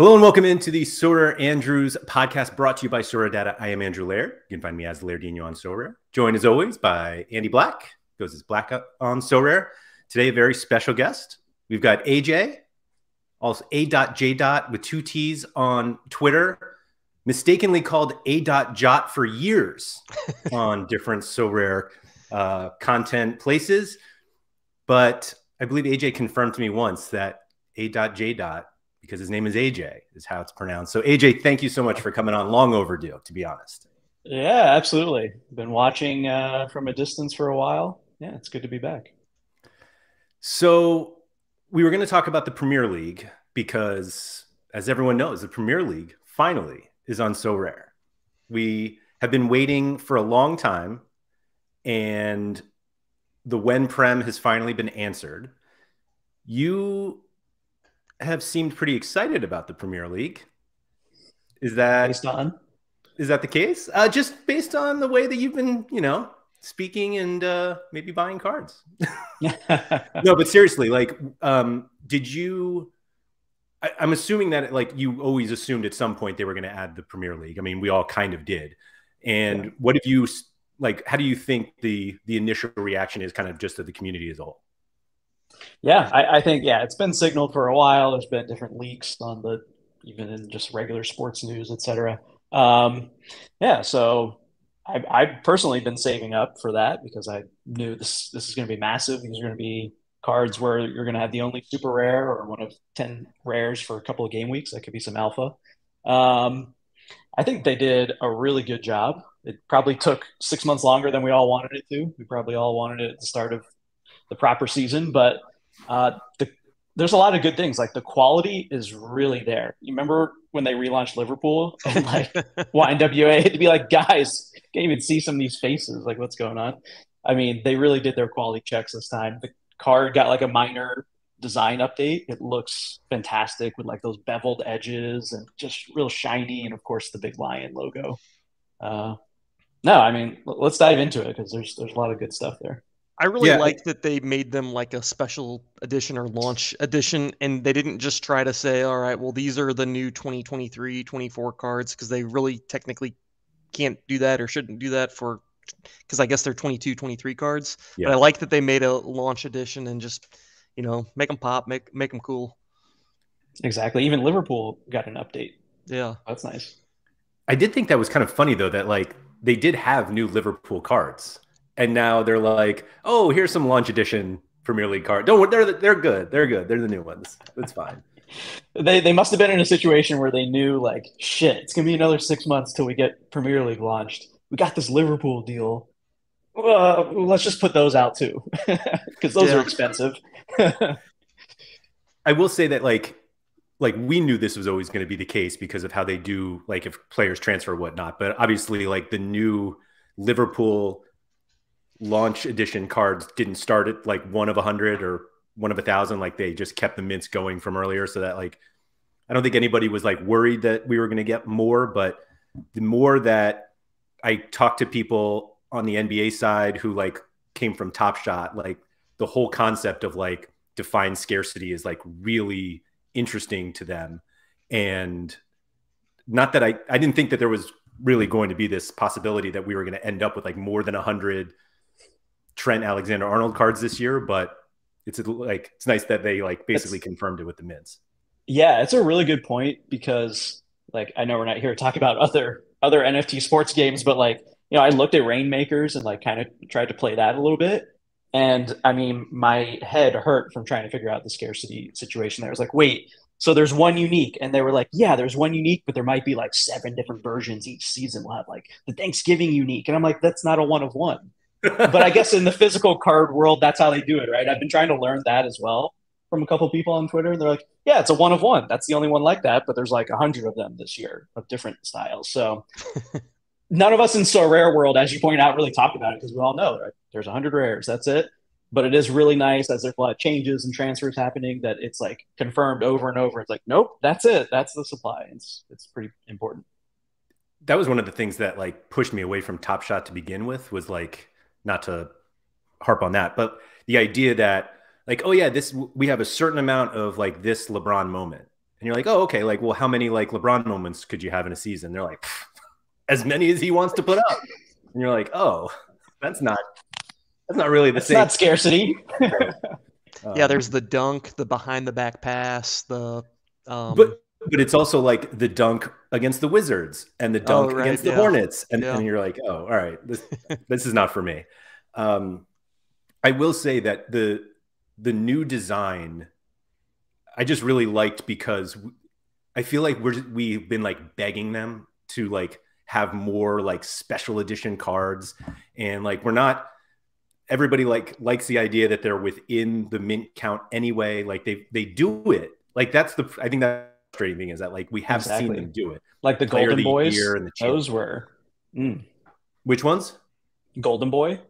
Hello and welcome into the SoRare Andrews podcast brought to you by SoRare Data. I am Andrew Lair. You can find me as Lairdinho on SoRare. Joined as always by Andy Black, goes as Black on SoRare. Today, a very special guest. We've got AJ, also A.J. with two T's on Twitter, mistakenly called A.Jot for years on different SoRare content places. But I believe AJ confirmed to me once that A.J. because his name is AJ, is how it's pronounced. So AJ, thank you so much for coming on. Long overdue, to be honest. Yeah, absolutely. Been watching from a distance for a while. Yeah, it's good to be back. So we were going to talk about the Premier League because, as everyone knows, the Premier League finally is on SoRare. We have been waiting for a long time, and the when prem has finally been answered. You have seemed pretty excited about the Premier League. Is that the case? Just based on the way that you've been, you know, speaking and maybe buying cards. No, but seriously, like, did you? I'm assuming that, like, you always assumed at some point they were going to add the Premier League. I mean, we all kind of did. And yeah. What have you, like? How do you think the initial reaction is, kind of just to the community as a whole? Yeah, I think, yeah, it's been signaled for a while. There's been different leaks on the, even in just regular sports news, et cetera. Yeah, so I've personally been saving up for that because I knew this is going to be massive. These are going to be cards where you're going to have the only super rare or one of 10 rares for a couple of game weeks. That could be some alpha. I think they did a really good job. It probably took 6 months longer than we all wanted it to. We probably all wanted it at the start of the proper season, but there's a lot of good things. Like, the quality is really there. You remember when they relaunched Liverpool and, like, YNWA had to be like, guys, can't even see some of these faces. Like, what's going on? I mean, they really did their quality checks this time. The card got, like, a minor design update. It looks fantastic with, like, those beveled edges and just real shiny. And of course the big lion logo. No, I mean, let's dive into it because there's a lot of good stuff there. I really like that they made them like a special edition or launch edition, and they didn't just try to say, all right, well, these are the new 2023, 24 cards, because they really technically can't do that or shouldn't do that for, because I guess they're 22, 23 cards. Yeah. But I like that they made a launch edition and just, you know, make them pop, make them cool. Exactly. Even Liverpool got an update. Yeah. That's nice. I did think that was kind of funny, though, that, like, they did have new Liverpool cards. And now they're like, oh, here's some launch edition Premier League card. Don't, they're good. They're good. They're the new ones. That's fine. They must have been in a situation where they knew, like, shit, it's going to be another 6 months till we get Premier League launched. We got this Liverpool deal. Let's just put those out too, because those are expensive. I will say that, like we knew this was always going to be the case because of how they do, like, if players transfer or whatnot. But obviously, like, the new Liverpool launch edition cards didn't start at like 1 of 100 or 1 of 1,000. Like, they just kept the mints going from earlier, so that, like, I don't think anybody was, like, worried that we were going to get more. But the more that I talked to people on the NBA side who, like, came from Top Shot, like, the whole concept of, like, defined scarcity is, like, really interesting to them. And not that I didn't think that there was really going to be this possibility that we were going to end up with, like, more than 100 Trent Alexander-Arnold cards this year, but it's, like, it's nice that they, like, basically confirmed it with the mints. Yeah, it's a really good point because, like, I know we're not here to talk about other NFT sports games, but, like, you know, I looked at Rainmakers and, like, kind of tried to play that a little bit, and I mean, my head hurt from trying to figure out the scarcity situation there. I was like, wait, so there's one unique, and they were like, yeah, there's one unique, but there might be, like, 7 different versions each season. We'll have, like, the Thanksgiving unique, and I'm like, that's not a 1 of 1. But I guess in the physical card world, that's how they do it, right? I've been trying to learn that as well from a couple of people on Twitter. And they're like, yeah, it's a 1 of 1. That's the only one like that. But there's like 100 of them this year of different styles. So none of us in SoRare world, as you point out, really talk about it because we all know, right? There's 100 rares. That's it. But it is really nice as there's a lot of changes and transfers happening that it's like confirmed over and over. It's like, nope, that's it. That's the supply. It's pretty important. That was one of the things that, like, pushed me away from Top Shot to begin with was, like, not to harp on that, but the idea that, like, oh yeah, we have a certain amount of, like, this LeBron moment, And you're like, oh, okay, like, well, how many like LeBron moments could you have in a season? They're like, as many as he wants to put up. And you're like, oh, that's not really the same. It's not scarcity. Yeah, there's the dunk, the behind the back pass, the but it's also like the dunk against the Wizards and the dunk against the Hornets, and you're like, oh, all right, this is not for me. I will say that the new design I just really liked, because I feel like we've been like begging them to like have more like special edition cards, and like everybody likes the idea that they're within the mint count anyway. Like they do it. Like that's the, I think that's the frustrating thing, is that like we have seen them do it. Like the Golden Boys, and the those were. Mm. Which ones? Golden Boy.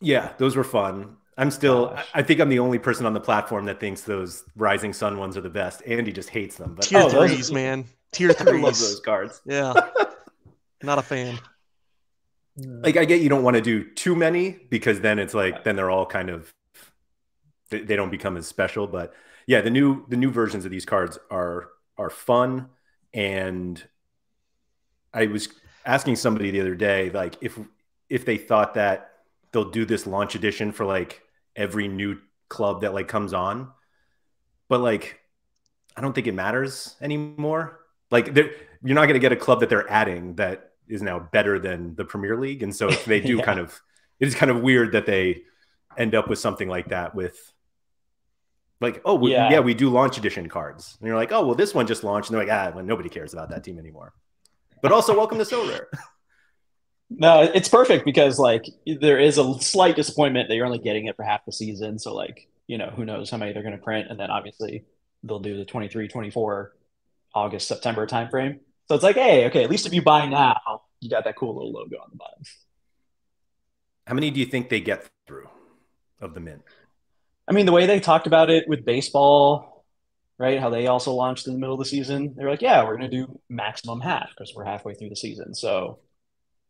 Yeah, those were fun. I'm still, I think I'm the only person on the platform that thinks those Rising Sun ones are the best. Andy just hates them. But, Tier 3s, man. Tier 3s. I love those cards. Yeah. Not a fan. Like I get you don't want to do too many, because then it's like then they're all kind of, they don't become as special. But yeah, the new versions of these cards are fun. And I was asking somebody the other day, like if they thought that they'll do this launch edition for like every new club that like comes on, but like I don't think it matters anymore. Like you're not going to get a club that they're adding that is now better than the Premier League. And so if they do it is kind of weird that they end up with something like that with like, oh, we do launch edition cards. And you're like, oh, well, this one just launched. And they're like, well, nobody cares about that team anymore. But also welcome to SoRare. No, it's perfect, because like there is a slight disappointment that you're only getting it for half the season. So like, you know, who knows how many they're going to print. And then obviously they'll do the 23, 24, August, September timeframe. So it's like, hey, okay, at least if you buy now, you got that cool little logo on the bottom. How many do you think they get through of the mint? I mean, the way they talked about it with baseball, right, how they also launched in the middle of the season, they were like, yeah, we're going to do maximum half because we're halfway through the season. So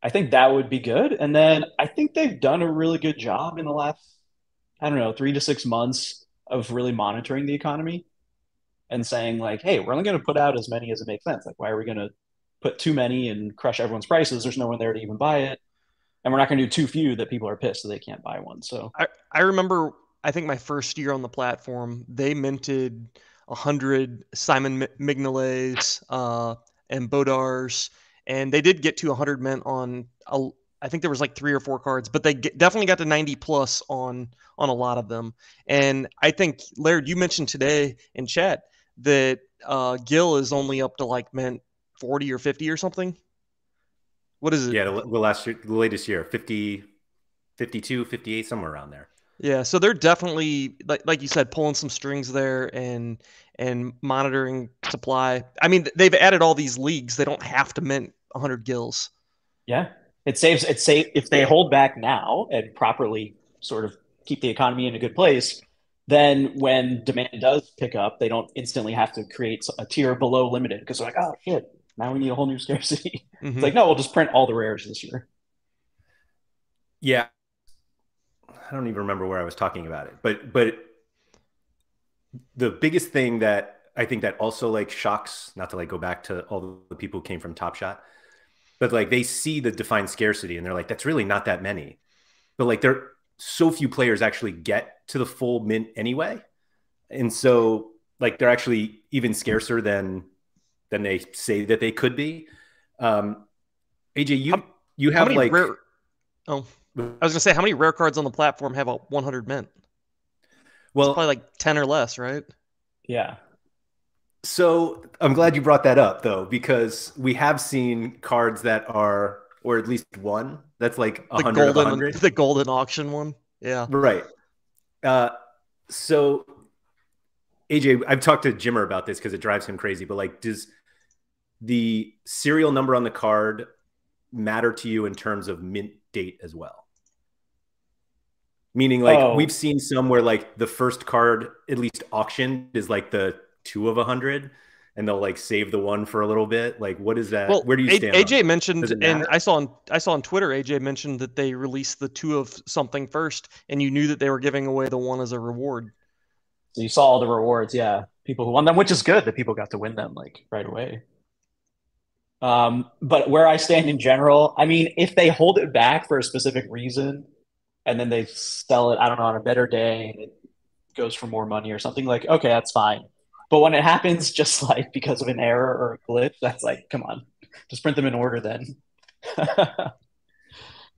I think that would be good. And then I think they've done a really good job in the last, I don't know, 3 to 6 months of really monitoring the economy. And saying like, hey, we're only going to put out as many as it makes sense. Like, why are we going to put too many and crush everyone's prices? There's no one there to even buy it. And we're not going to do too few that people are pissed that they can't buy one. So I remember, I think my first year on the platform, they minted 100 Simon Mignolets and Bodars. And they did get to 100 mint on, I think there was like 3 or 4 cards, but they definitely got to 90 plus on a lot of them. And I think, Laird, you mentioned today in chat that Gil is only up to like mint 40 or 50 or something. What is it? Yeah, the latest year, 50, 52, 58, somewhere around there. Yeah, so they're definitely, like you said, pulling some strings there and monitoring supply. I mean, they've added all these leagues. They don't have to mint 100 Gils. Yeah. It saves if they hold back now and properly sort of keep the economy in a good place, then when demand does pick up, they don't instantly have to create a tier below limited, because they're like, oh shit, now we need a whole new scarcity. Mm-hmm. It's like, no, we'll just print all the rares this year. Yeah. I don't even remember where I was talking about it, but the biggest thing that I think that also like shocks, not to like go back to all the people who came from Top Shot, but like they see the defined scarcity and they're like, that's really not that many. But like there so few players actually get to the full mint anyway. And so like they're actually even scarcer than they say that they could be. AJ, you have like rare... Oh, I was going to say, how many rare cards on the platform have a 100 mint? Well, it's probably like 10 or less, right? Yeah. So I'm glad you brought that up, though, because we have seen cards that are, or at least one, that's like 100 of 100. The golden auction one. Yeah. Right. So, AJ, I've talked to Jimmer about this because it drives him crazy, but like, does the serial number on the card matter to you in terms of mint date as well? Meaning like we've seen some where like the first card, at least auctioned, is like the 2 of 100, and they'll like save the one for a little bit. Like, what is that? Well, where do you stand? AJ mentioned, and I saw on Twitter, AJ mentioned that they released the 2 of something first, and you knew that they were giving away the 1 as a reward. So you saw all the rewards, yeah. People who won them, which is good that people got to win them like right away. But where I stand in general, I mean, if they hold it back for a specific reason and then they sell it, I don't know, on a better day and it goes for more money or something, like, okay, that's fine. But when it happens just like because of an error or a glitch, that's like, come on, just print them in order then.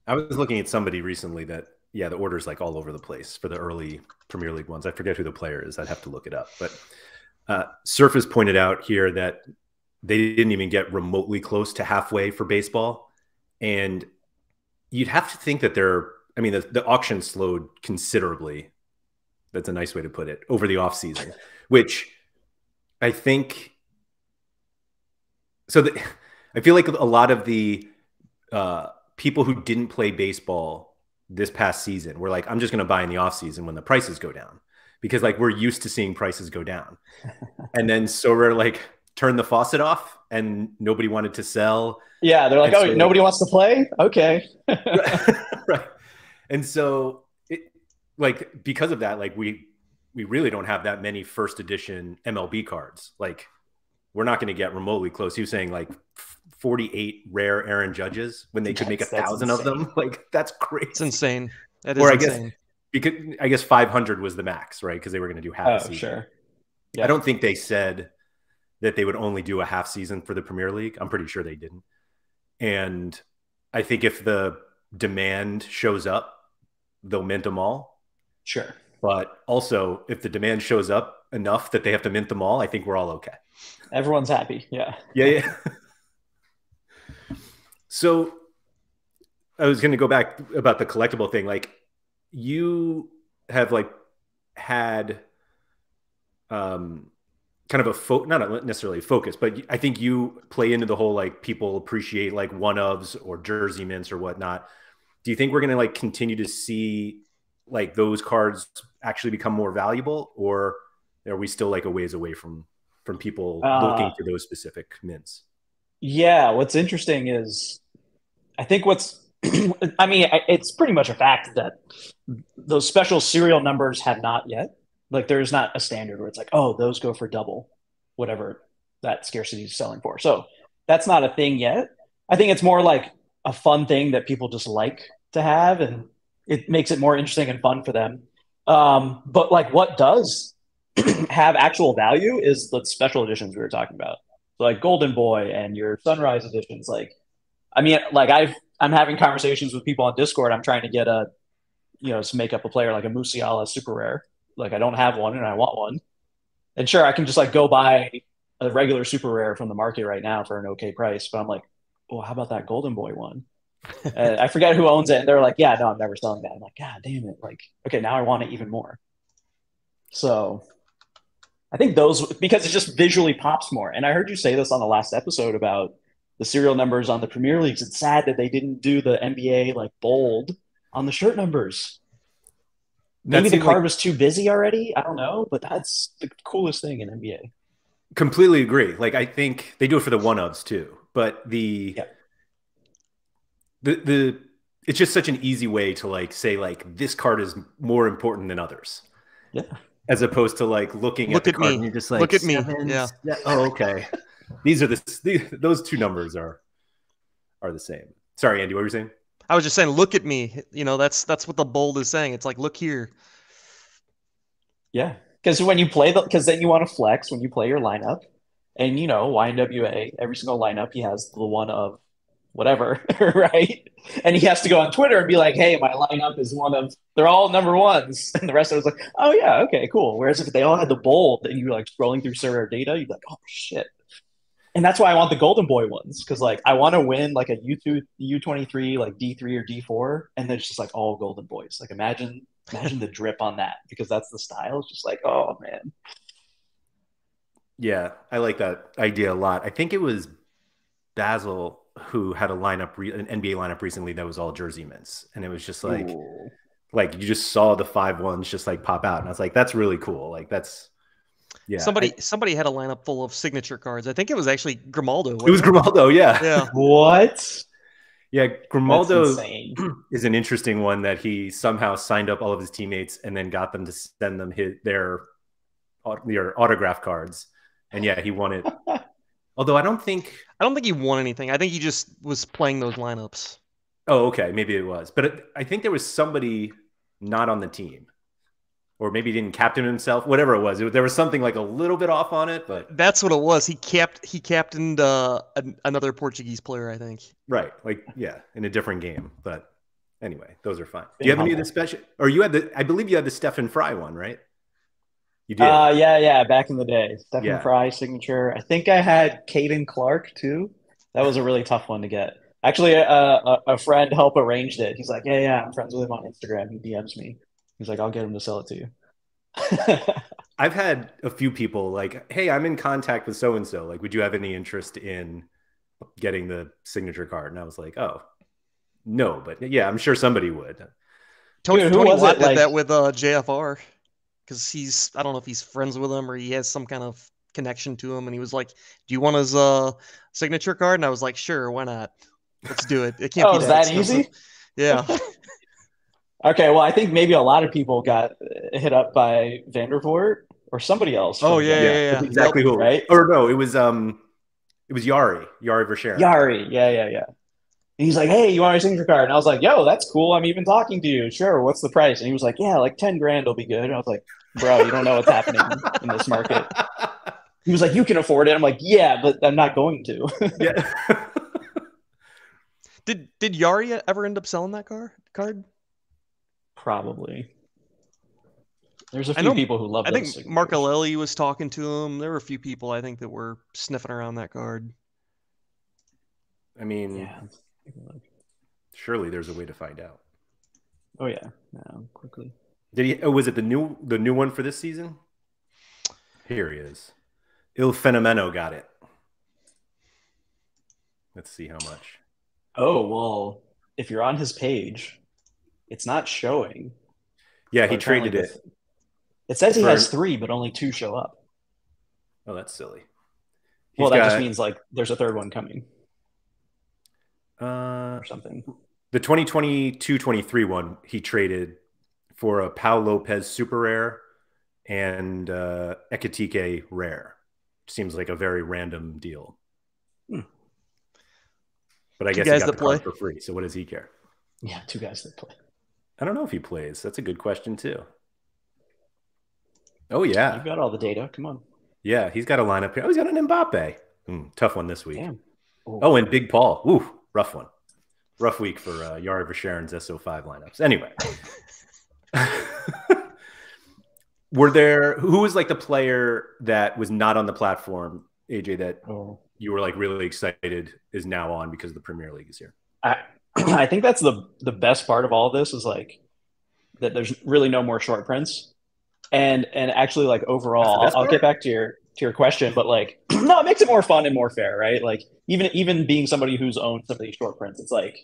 I was looking at somebody recently that, yeah, the order's like all over the place for the early Premier League ones. I forget who the player is. I'd have to look it up. But Surf has pointed out here that they didn't even get remotely close to halfway for baseball. And you'd have to think that they're, I mean, the auction slowed considerably. That's a nice way to put it, over the off season, which I think, so the, I feel like a lot of the people who didn't play baseball this past season were like, I'm just going to buy in the off season when the prices go down, because like we're used to seeing prices go down. And then SoRare like turned the faucet off and nobody wanted to sell. Yeah. They're like, oh, nobody wants to play. Okay. Right. And so like because of that, like we really don't have that many first edition MLB cards. Like we're not going to get remotely close. He was saying like 48 rare Aaron Judges when they could make 1,000 of them. Like that's crazy. It's insane. That is insane. Guess because I guess 500 was the max, right? Because they were going to do half a season. Sure. Yeah. I don't think they said that they would only do a half season for the Premier League. I'm pretty sure they didn't. And I think if the demand shows up, they'll mint them all. Sure. But also, if the demand shows up enough that they have to mint them all, I think we're all okay. Everyone's happy. Yeah. Yeah. Yeah. So I was going to go back about the collectible thing. Like you have like had kind of a not necessarily a focus, but I think you play into the whole, like people appreciate like one-ofs or jersey mints or whatnot. Do you think we're going to like continue to see like those cards actually become more valuable, or are we still like a ways away from people looking for those specific mints? Yeah. What's interesting is I think what's, I mean, it's pretty much a fact that those special serial numbers have not yet, like there's not a standard where it's like, oh, those go for double whatever that scarcity is selling for. So that's not a thing yet. I think it's more like a fun thing that people just like to have, and it makes it more interesting and fun for them. But like what does have actual value is the special editions we were talking about. So like Golden Boy and your Sunrise editions. Like, I mean, like I'm having conversations with people on Discord. I'm trying to get a, you know, to make up a player like a Musiala super rare. Like I don't have one and I want one. And sure, I can just like go buy a regular super rare from the market right now for an okay price. But I'm like, well, how about that Golden Boy one? I forget who owns it, and they're like, yeah, no, I'm never selling that. I'm like, god damn it, like okay, now I want it even more. So I think those, because it just visually pops more. And I heard you say this on the last episode about the serial numbers on the Premier Leagues. It's sad that they didn't do the NBA like bold on the shirt numbers. Maybe the card was too busy already, I don't know, but that's the coolest thing in NBA. Completely agree. Like I think they do it for the one-ofs too, but the yeah. It's just such an easy way to like say like this card is more important than others. Yeah. As opposed to like looking at the card and you're just like, look at me. Yeah. Oh, okay. These are those two numbers are the same. Sorry, Andy, what were you saying? I was just saying, look at me. You know, that's what the bold is saying. It's like, look here. Yeah. Because when you play because then you want to flex when you play your lineup, and you know, YNWA, every single lineup he has the one of whatever, right? And he has to go on Twitter and be like, hey, my lineup is one of, they're all number ones. And the rest of us like, oh yeah, okay, cool. Whereas if they all had the bold and you're like scrolling through SoRare data, you'd be like, oh shit. And that's why I want the Golden Boy ones, because like I want to win like a U2, U23, like D3 or D4, and there's just like all Golden Boys. Like imagine the drip on that, because that's the style. It's just like, oh man. Yeah, I like that idea a lot. I think it was Basil who had a lineup, an NBA lineup recently that was all jersey mints. And it was just like, ooh, like you just saw the 5 1s just like pop out. And I was like, that's really cool. Like that's, yeah. Somebody had a lineup full of signature cards. I think it was actually Grimaldo. It was Grimaldo. Yeah. Yeah. What? Yeah. Grimaldo is an interesting one, that he somehow signed up all of his teammates and then got them to send them their your autograph cards. And yeah, he won it. Although I don't think he won anything. I think he just was playing those lineups. Oh, okay, maybe it was. But I think there was somebody not on the team, or maybe he didn't captain himself. Whatever it was, there was something like a little bit off on it. But that's what it was. He captained another Portuguese player, I think. Right, like yeah, in a different game. But anyway, those are fine. Do you have any of the special? Or you had the? I believe you had the Stefan Fry one, right? You did. Yeah, back in the day. Stefan Fry signature. I think I had Caden Clark too. That was a really tough one to get. Actually, a friend helped arranged it. He's like, yeah, I'm friends with him on Instagram. He DMs me. He's like, I'll get him to sell it to you. I've had a few people like, hey, I'm in contact with so-and-so. Like, would you have any interest in getting the signature card? And I was like, oh, no. But yeah, I'm sure somebody would. Tony Watt did that with JFR. Because I don't know if he's friends with him or he has some kind of connection to him. And he was like, do you want his signature card? And I was like, sure, why not? Let's do it. It can't be that easy? Yeah. Okay, well, I think maybe a lot of people got hit up by Vandervoort or somebody else. Oh, yeah. Exactly who, right? Or no, it was Yari Verschaeren. Yari. And he's like, hey, you want my signature card? And I was like, yo, that's cool. I'm even talking to you. Sure, what's the price? And he was like, yeah, like 10 grand will be good. And I was like, bro, you don't know what's happening in this market. He was like, you can afford it. I'm like, yeah, but I'm not going to. Yeah. Did Yari ever end up selling that card? Probably. There's a few people who love that. I think Mark Alelli was talking to him. There were a few people, I think, that were sniffing around that card. I mean, yeah. Surely there's a way to find out. Oh yeah, quickly. Did he? Oh, was it the new one for this season? Here he is. Il Fenomeno got it. Let's see how much. Oh well, if you're on his page, it's not showing. Yeah, he traded it. It says he has 3, but only 2 show up. Oh, that's silly. Well, that just means like there's a third one coming. Or something. The 2022-23 one he traded for a Pau Lopez super rare and Ekitike rare. Seems like a very random deal. But I guess he got the card for free, so what does he care? Yeah, 2 guys that play. I don't know if he plays. That's a good question too. Oh yeah, you've got all the data. Come on. Yeah, he's got a lineup here. Oh, he's got an Mbappe. Tough one this week. Damn. Oh, and Big Paul. Ooh. Rough one. Rough week for Yari Verschaeren's SO5 lineups. Anyway. Who was like the player that was not on the platform, AJ, that you were like really excited is now on because the Premier League is here? I think that's the best part of all this is like that there's really no more short prints. And actually like overall, I'll get back to your question, but like no, it makes it more fun and more fair, right? Like even being somebody who's owned some of these short prints, it's like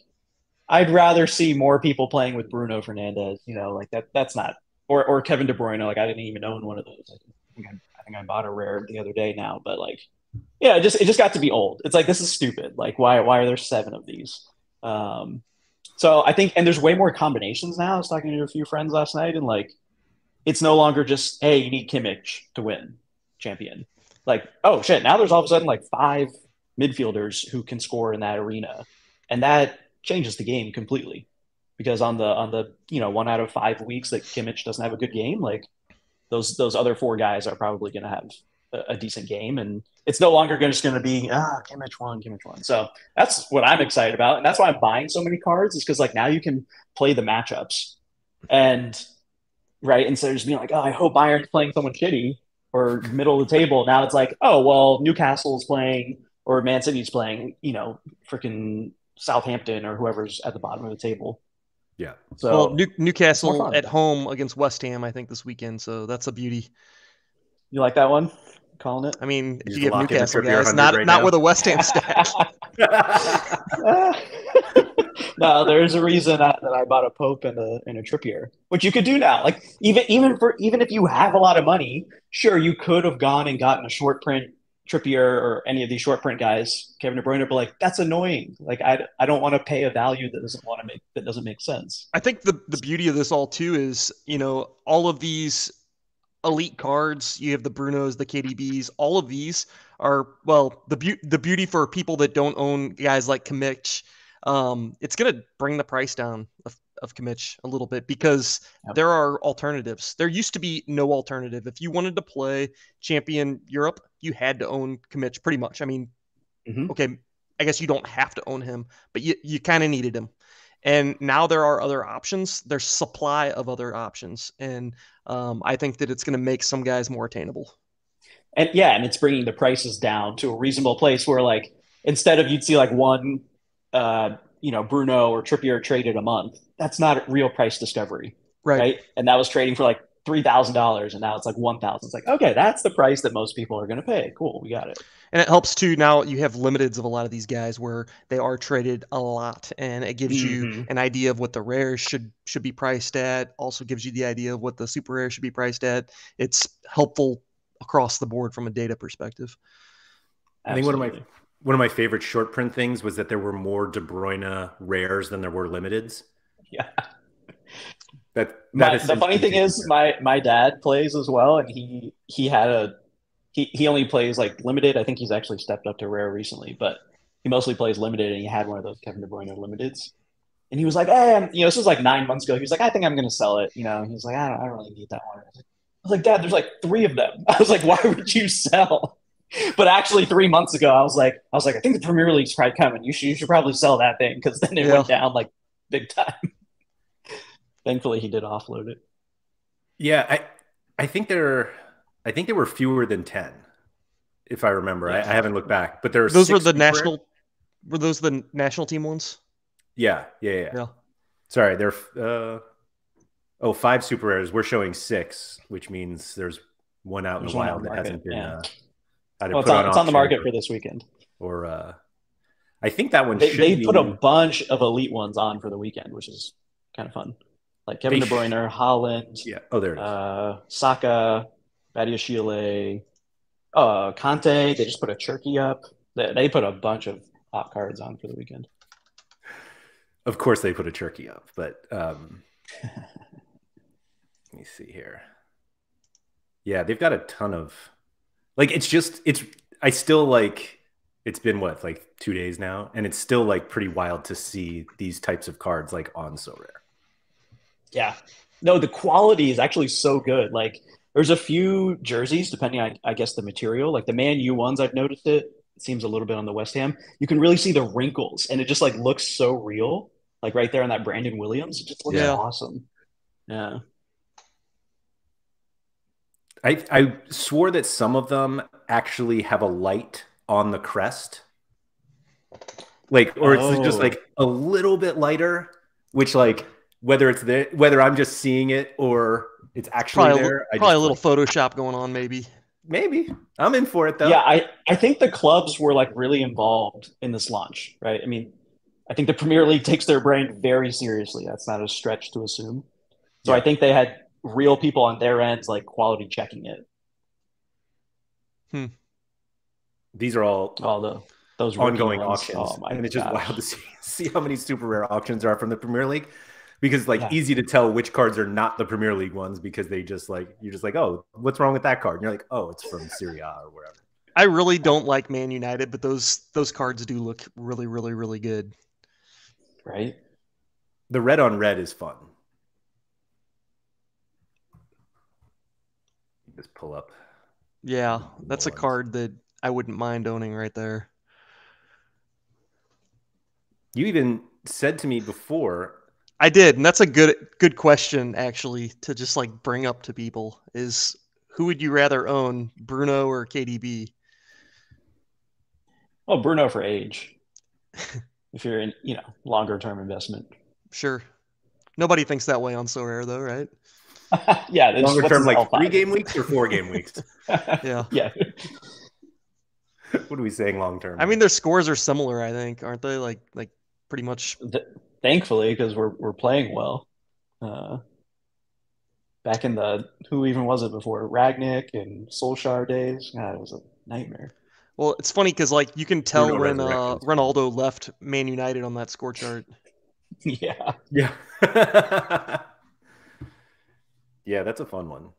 I'd rather see more people playing with Bruno Fernandez, you know, like that's not or Kevin De Bruyne. Like I didn't even own one of those. I think I bought a rare the other day now, but like yeah, it just got to be old. It's like this is stupid. Like why are there 7 of these? So I think and there's way more combinations now. I was talking to a few friends last night and like it's no longer just hey, you need Kimmich to win champion. Like, oh shit, now there's all of a sudden like 5 midfielders who can score in that arena. And that changes the game completely. Because on the you know, 1 out of 5 weeks that Kimmich doesn't have a good game, like those other 4 guys are probably gonna have a decent game. And it's no longer just gonna be Kimmich won. So that's what I'm excited about. And that's why I'm buying so many cards, is because like now you can play the matchups. And right, instead of just being like, oh, I hope Bayern's playing someone shitty or middle of the table. Now it's like, oh, well, Newcastle's playing or Man City's playing, you know, freaking Southampton or whoever's at the bottom of the table. Yeah. So well, Newcastle at home against West Ham, I think, this weekend. So that's a beauty. You like that one? Calling it? I mean, if you get Newcastle guys, not with a West Ham stack. No, there's a reason that I bought a Pope and a Trippier, which you could do now. Like even if you have a lot of money, sure, you could have gone and gotten a short print Trippier or any of these short print guys, Kevin De Bruyne, but like that's annoying. Like I don't want to pay a value that doesn't make sense. I think the beauty of this all too is, you know, all of these elite cards. You have the Brunos, the KDBs. All of these are, well, the beauty for people that don't own guys like Kimmich. It's going to bring the price down of Kimmich a little bit because there are alternatives. There used to be no alternative. If you wanted to play Champion Europe, you had to own Kimmich pretty much. I mean, okay, I guess you don't have to own him, but you kind of needed him. And now there are other options. There's supply of other options. And I think that it's going to make some guys more attainable. And yeah, and it's bringing the prices down to a reasonable place where, like, instead of you'd see like one, Bruno or Trippier traded a month, that's not real price discovery. Right? And that was trading for like $3,000 and now it's like $1,000. It's like, okay, that's the price that most people are going to pay. Cool. We got it. And it helps too. Now you have limiteds of a lot of these guys where they are traded a lot, and it gives you an idea of what the rares should be priced at. Also gives you the idea of what the super rare should be priced at. It's helpful across the board from a data perspective. I think one of my favorite short print things was that there were more De Bruyne rares than there were limiteds. Yeah. The funny thing is my dad plays as well, and he only plays like limited. I think he's actually stepped up to rare recently, but he mostly plays limited, and he had one of those Kevin De Bruyne limiteds. And he was like, "Hey, this was like 9 months ago." He was like, "I think I'm going to sell it." He was like, "I don't really need that one." I was like, "Dad, there's like three of them." I was like, "Why would you sell?" But actually, 3 months ago, I was like, "I think the Premier League's probably coming. You should probably sell that thing because then it went down like big time." Thankfully, he did offload it. Yeah, I think there were fewer than 10, if I remember. Yeah. I haven't looked back, but there are those were the national. Were those the national team ones? Yeah. Sorry, there. 5 super rares. We're showing 6, which means there's one out in the wild that hasn't been. Yeah. It's on the market for this weekend. Or I think that one. They put a bunch of elite ones on for the weekend, which is kind of fun. Like Kevin De Bruyne, Haaland. Yeah. Oh, there it is. Saka, Badiashile, Conte. They just put a Turkey up. They put a bunch of hot cards on for the weekend. Of course they put a Turkey up, but let me see here. Yeah, they've got a ton of it's been what, like 2 days now, and it's still like pretty wild to see these types of cards like on SoRare. Yeah. No, the quality is actually so good. Like, there's a few jerseys, depending on, I guess, the material. Like, the Man U ones, I've noticed it seems a little bit on the West Ham. You can really see the wrinkles, and it just, like, looks so real. Like, right there on that Brandon Williams. It just looks awesome. Yeah. I swore that some of them actually have a light on the crest. Like, or it's just, like, a little bit lighter, which, like... Whether it's there, whether I'm just seeing it or it's actually there. Probably a little Photoshop going on, maybe. Maybe. I'm in for it, though. Yeah, I think the clubs were, like, really involved in this launch, right? I mean, I think the Premier League takes their brand very seriously. That's not a stretch to assume. So I think they had real people on their ends, like, quality checking it. These are all the... Those ongoing auctions. And it's just wild to see how many super rare auctions are from the Premier League. Because easy to tell which cards are not the Premier League ones because they just like, you're just like, oh, what's wrong with that card? And you're like, oh, it's from Serie A or wherever. I really don't like Man United, but those cards do look really, really, really good. Right? The red on red is fun. Just pull up. Yeah, that's a card that I wouldn't mind owning right there. You even said to me before... I did, and that's a good question, actually, to just, like, bring up to people is who would you rather own, Bruno or KDB? Well, Bruno for age, if you're in, longer-term investment. Sure. Nobody thinks that way on SoRare, though, right? Yeah. Longer-term, like, 3-game weeks or 4-game weeks? Yeah. What are we saying long-term? I mean, their scores are similar, I think, aren't they? Like pretty much... Thankfully, because we're playing well. Back in the who even was it before Ragnick and Solskjaer days? God, it was a nightmare. Well, it's funny because like you can tell when Ronaldo left Man United on that score chart. Yeah. Yeah, that's a fun one.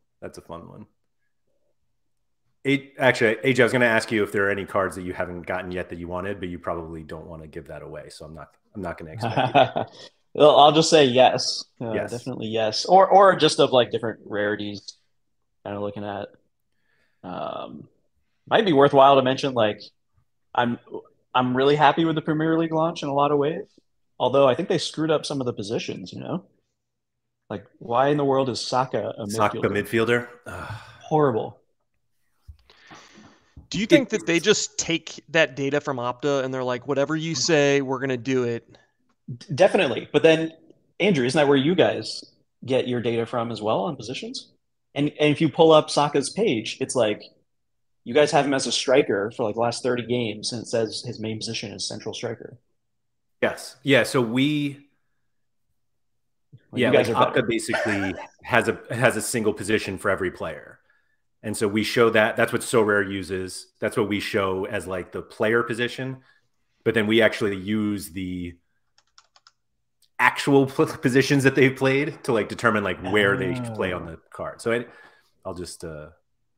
Actually, AJ, I was going to ask you if there are any cards that you haven't gotten yet that you wanted, but you probably don't want to give that away. So I'm not going to expect you. Well, I'll just say yes. Yes. Definitely yes. Or just of like different rarities kind of looking at. Might be worthwhile to mention, like, I'm really happy with the Premier League launch in a lot of ways. Although I think they screwed up some of the positions, you know? Like, why in the world is Saka a midfielder? Saka midfielder? Horrible. Do you think that they just take that data from Opta and they're like, whatever you say, we're going to do it? Definitely. But then, Andrew, isn't that where you guys get your data from as well on positions? And if you pull up Saka's page, it's like you guys have him as a striker for like the last 30 games, and it says his main position is central striker. Yes. Yeah. So like Opta basically has a single position for every player. And so we show that. That's what SoRare uses. That's what we show as like the player position. But then we actually use the actual positions that they've played to like determine like where they play on the card. So I'll just.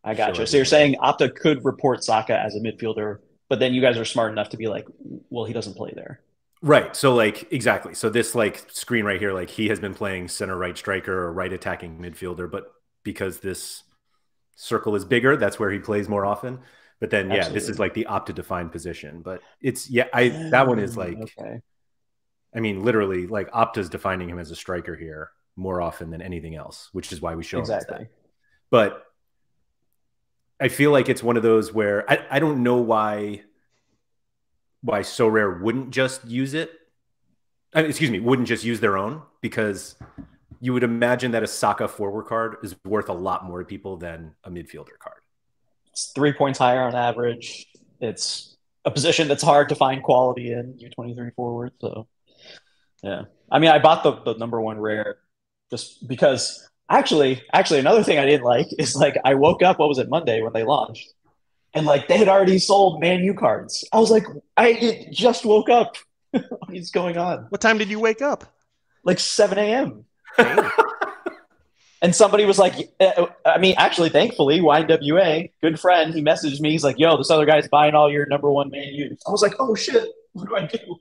I got you. So you're saying Opta could report Saka as a midfielder, but then you guys are smart enough to be like, well, he doesn't play there. Right. So like exactly. So this like screen right here, like he has been playing center right striker or right attacking midfielder, but because this circle is bigger, that's where he plays more often. But then yeah, Absolutely. This is like the Opta defined position. But it's that one is like okay. I mean, literally, like Opta's defining him as a striker here more often than anything else, which is why we show him that. But I feel like it's one of those where I don't know why SoRare wouldn't just use it. Wouldn't just use their own, because you would imagine that a Saka forward card is worth a lot more to people than a midfielder card. It's 3 points higher on average. It's a position that's hard to find quality in U23 forward. So, yeah. I mean, I bought the number one rare just because actually another thing I didn't like is like I woke up, what was it, Monday when they launched? And like they had already sold Man U cards. I was like, I just woke up. What is going on? What time did you wake up? Like 7 a.m. And somebody was like, I mean, actually, thankfully, YWA, good friend, he messaged me. He's like, yo, this other guy's buying all your number one Man U. I was like, oh shit, what do I do?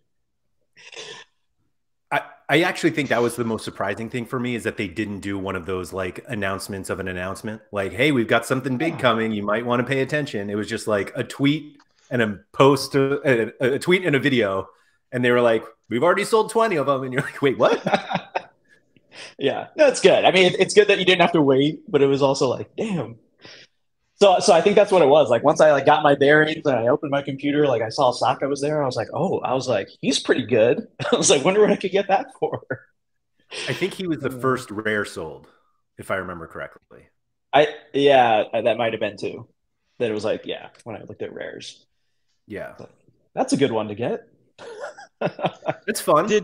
I actually think that was the most surprising thing for me, is that they didn't do one of those like announcements of an announcement. Like, hey, we've got something big coming. You might want to pay attention. It was just like a tweet and a post, a tweet and a video. And they were like, we've already sold 20 of them. And you're like, wait, what? Yeah, no, it's good. I mean, it's good that you didn't have to wait, but it was also like, damn. So I think that's what it was. Like once I like got my bearings and I opened my computer, like I saw Saka was there. I was like, he's pretty good. I was like, wonder what I could get that for. I think he was the first rare sold, if I remember correctly. That might have been too. That it was like, yeah, when I looked at rares. Yeah. But that's a good one to get. It's fun. Do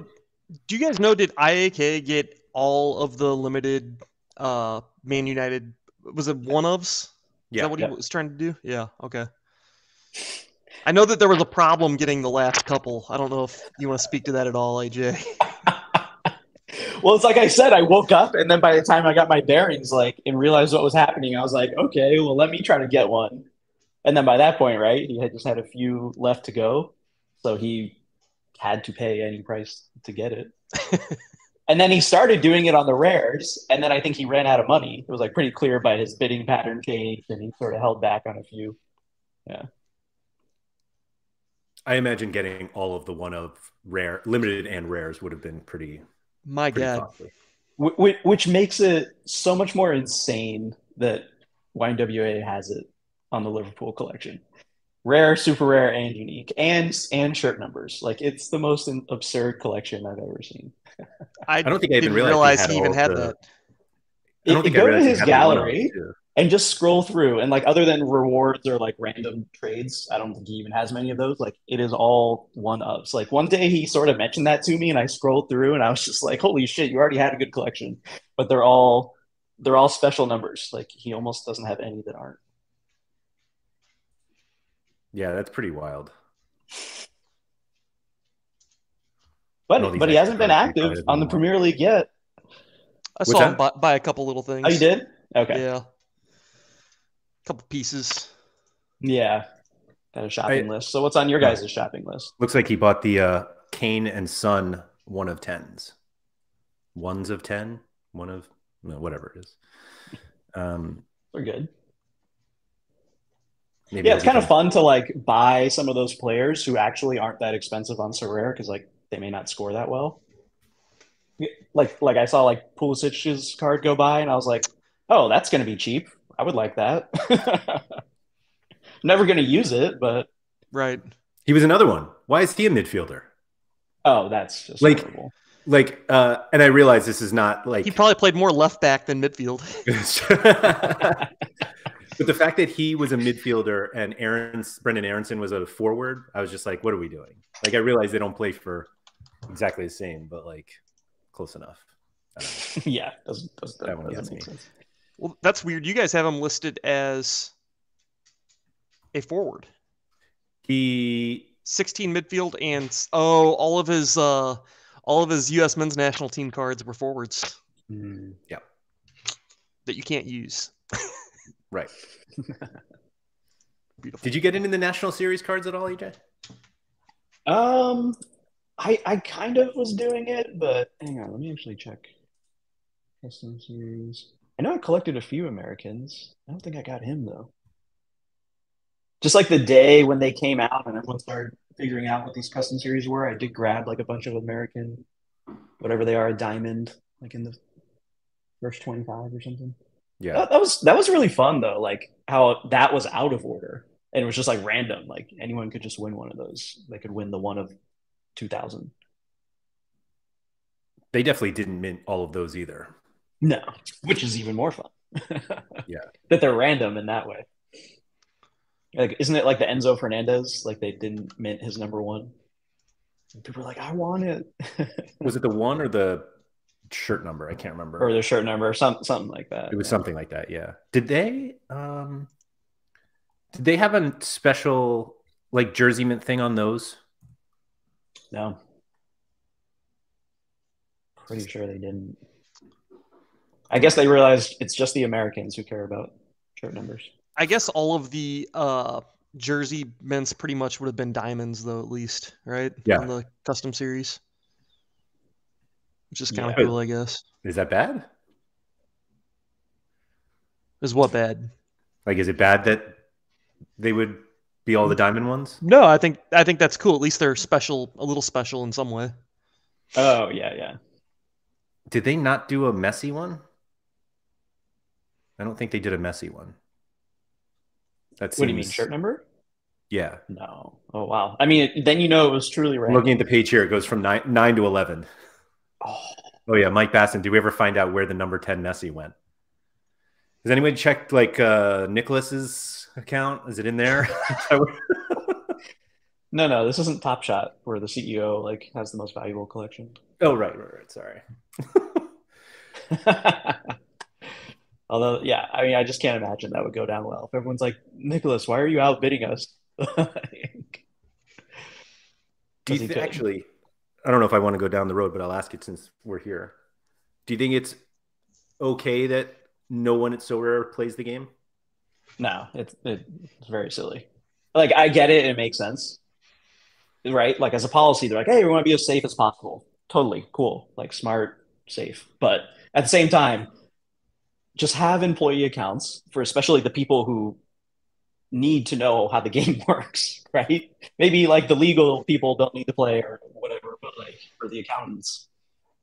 you guys know, did IAK get all of the limited Man United, was it one-ofs? Yeah, is that what he was trying to do? Yeah, okay. I know that there was a problem getting the last couple. I don't know if you want to speak to that at all, AJ. Well, it's like I said, I woke up, and then by the time I got my bearings like and realized what was happening, I was like, okay, well, let me try to get one. And then by that point, right, he had just had a few left to go, so he had to pay any price to get it. And then he started doing it on the rares, and then I think he ran out of money. It was like pretty clear by his bidding pattern change, and he sort of held back on a few. Yeah. I imagine getting all of the one of rare, limited and rares would have been pretty costly. Which makes it so much more insane that YWA has it on the Liverpool collection. Rare, super rare, and unique, and shirt numbers. Like it's the most absurd collection I've ever seen. I don't think I even realized he even had that. Go to his gallery and just scroll through, and like other than rewards or like random trades, I don't think he even has many of those. Like it is all one ups. Like one day he sort of mentioned that to me, and I scrolled through, and I was just like, "Holy shit, you already had a good collection!" But they're all special numbers. Like he almost doesn't have any that aren't. Yeah, that's pretty wild. But he hasn't been active on the Premier League yet. I saw him buy a couple little things. Oh, you did? Okay. Yeah. A couple pieces. Yeah, and a shopping list. So what's on your guys' shopping list? Looks like he bought the Kane and Son 1 of 10s. 1s of 10? No, whatever it is. They're good. Maybe yeah, it's kind of fun to like buy some of those players who actually aren't that expensive on SoRare because like they may not score that well. Like I saw like Pulisic's card go by and I was like, oh, that's going to be cheap. I would like that. Never going to use it, but right. He was another one. Why is he a midfielder? Oh, that's just like horrible. Like, and I realize this is not like he probably played more left back than midfield. But the fact that he was a midfielder and Brendan Aronson was a forward, I was just like, what are we doing? Like, I realize they don't play for exactly the same, but like close enough. Yeah, that doesn't make sense. Well, that's weird. You guys have him listed as a forward. He 16 midfield and all of his U.S. men's national team cards were forwards. Yeah, that you can't use. Right. Beautiful. Did you get into the National Series cards at all, EJ? I kind of was doing it, but hang on, let me actually check. Custom Series. I know I collected a few Americans. I don't think I got him though. Just like the day when they came out and everyone started figuring out what these custom series were, I did grab like a bunch of American, whatever they are, diamond, like in the first 25 or something. Yeah, that was really fun though. Like how that was out of order and it was just like random. Like anyone could just win one of those. They could win the 1 of 2,000. They definitely didn't mint all of those either. No, which is even more fun. Yeah, that they're random in that way. Like, isn't it like the Enzo Fernandez? Like they didn't mint his number 1. And people were like, I want it. Was it the 1 or the shirt number? I can't remember. Or the shirt number or something like that. It was something like that. Yeah. Did they have a special like jersey mint thing on those? No. Pretty sure they didn't. I guess they realized it's just the Americans who care about shirt numbers. I guess all of the jersey mints pretty much would have been diamonds, though, at least, right? Yeah. On the custom series. Which is kind of cool, I guess. Is that bad? Is what bad? Like, is it bad that they would be all the diamond ones? No, I think that's cool. At least they're special, a little special in some way. Oh, yeah, yeah. Did they not do a messy one? I don't think they did a messy one. That seems... What do you mean, shirt number? Yeah. No. Oh, wow. I mean, then you know it was truly random. Looking at the page here, it goes from 9 to 11. Oh, yeah. Mike Basson, did we ever find out where the number 10 Messi went? Has anyone checked, like, Nicholas's account? Is it in there? No. This isn't Top Shot, where the CEO, like, has the most valuable collection. Oh, right. Sorry. Although, yeah, I mean, I just can't imagine that would go down well. If everyone's like, Nicholas, why are you outbidding us? Actually, I don't know if I want to go down the road, but I'll ask it since we're here. Do you think it's okay that no one at SoRare plays the game? No, it's very silly. Like, I get it. It makes sense. Right? Like, as a policy, they're like, hey, we want to be as safe as possible. Totally. Cool. Like, smart, safe. But at the same time, just have employee accounts for especially the people who need to know how the game works, right? Maybe like the legal people don't need to play or whatever, but like for the accountants.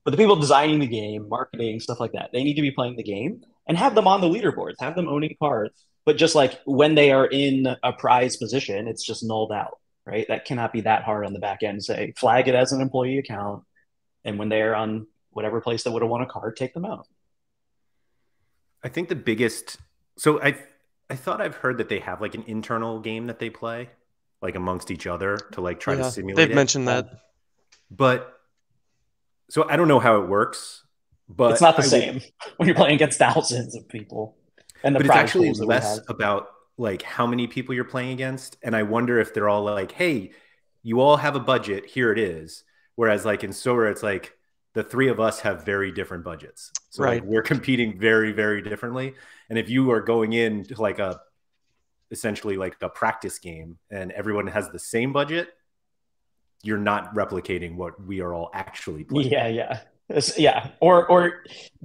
But the people designing the game, marketing, stuff like that, they need to be playing the game and have them on the leaderboards, have them owning cards. But just like when they are in a prize position, it's just nulled out, right? That cannot be that hard on the back end. Say, flag it as an employee account. And when they're on whatever place that would have won a card, take them out. I think the biggest... So I thought I've heard that they have like an internal game that they play like amongst each other to like try to simulate They've mentioned that. But so I don't know how it works, but... It's not the same when you're playing against thousands of people. And the but it's actually less about like how many people you're playing against. And I wonder if they're all like, hey, you all have a budget. Here it is. Whereas like in SoRare, it's like, the three of us have very different budgets. So right. Like, we're competing very, very differently. And if you are going in to like a essentially like a practice game and everyone has the same budget, you're not replicating what we are all actually playing. Yeah. Or it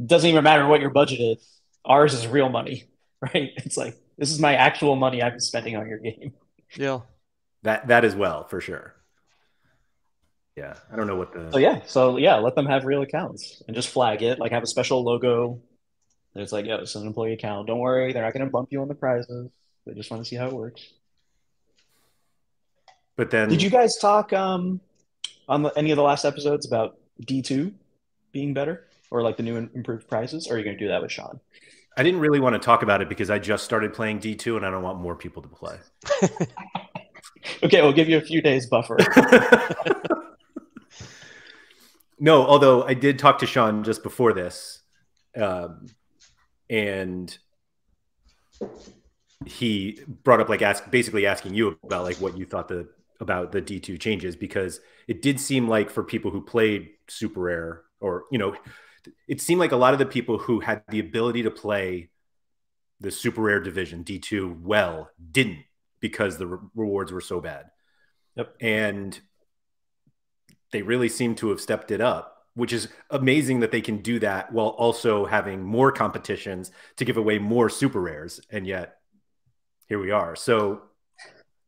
doesn't even matter what your budget is. Ours is real money, right? It's like, this is my actual money I'm spending on your game. Yeah. That as well, for sure. Yeah. I don't know what the... So, let them have real accounts and just flag it. Like, have a special logo. It's like, yeah, it's an employee account. Don't worry. They're not going to bump you on the prizes. They just want to see how it works. But then... Did you guys talk on any of the last episodes about D2 being better? Or like the new improved prizes? Or are you going to do that with Sean? I didn't really want to talk about it because I just started playing D2 and I don't want more people to play. Okay, we'll give you a few days buffer. No, although I did talk to Sean just before this, and he brought up like basically asking you about like what you thought about the D2 changes, because it did seem like for people who played Super Rare, or it seemed like a lot of the people who had the ability to play the Super Rare division D2 well didn't, because the rewards were so bad. Yep. And they really seem to have stepped it up, which is amazing that they can do that while also having more competitions to give away more Super Rares. And yet here we are. So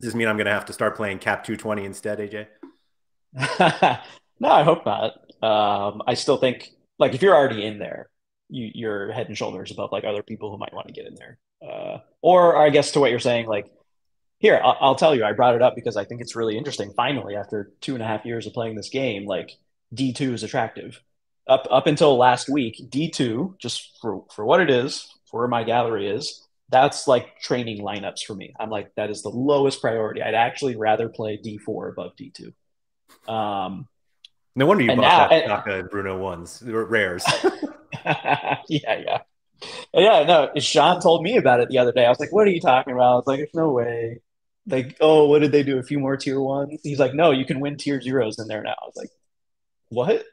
does this mean I'm going to have to start playing Cap 220 instead, AJ? No, I hope not. I still think, like, if you're already in there, you're head and shoulders above like other people who might want to get in there. Or I guess to what you're saying, like, here, I'll tell you, I brought it up because I think it's really interesting. Finally, after 2.5 years of playing this game, like, D2 is attractive. Up until last week, D2, just for what it is, for where my gallery is, that's like training lineups for me. I'm like, that is the lowest priority. I'd actually rather play D4 above D2. No wonder you bought that Saka and Bruno ones. They were rares. Yeah. Yeah, no, Sean told me about it the other day. I was like, what are you talking about? I was like, there's no way. Like, oh, what did they do? A few more tier ones? He's like, no, you can win tier zeros in there now. I was like, what?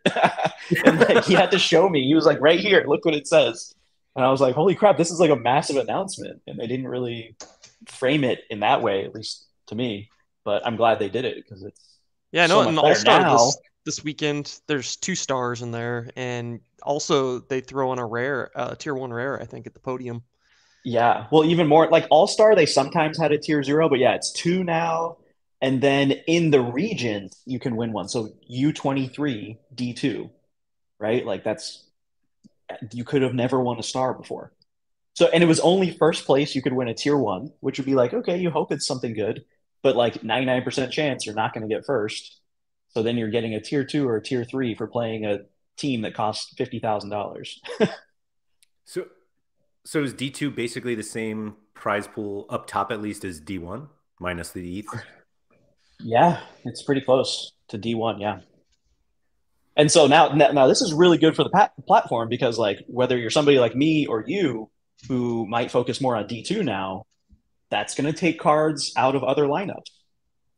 And like, he had to show me. He was like, right here, look what it says. And I was like, holy crap, this is like a massive announcement. And they didn't really frame it in that way, at least to me. But I'm glad they did it because it's and All-Star this weekend, there's 2 stars in there, and also they throw in a rare, tier 1 rare, I think, at the podium. Yeah, well, even more like All-Star, they sometimes had a tier 0, but yeah, it's 2 now. And then in the regions, you can win one. So U23 D2, right? Like, that's, you could have never won a star before. So, and it was only first place you could win a tier 1, which would be like, okay, you hope it's something good, but like 99% chance you're not going to get first. So then you're getting a tier 2 or a tier 3 for playing a team that costs $50,000. So is D2 basically the same prize pool up top, at least, as D1 minus the ETH? Yeah, it's pretty close to D1. Yeah. And so now this is really good for the platform, because like, whether you're somebody like me or you who might focus more on D2 now, that's going to take cards out of other lineups.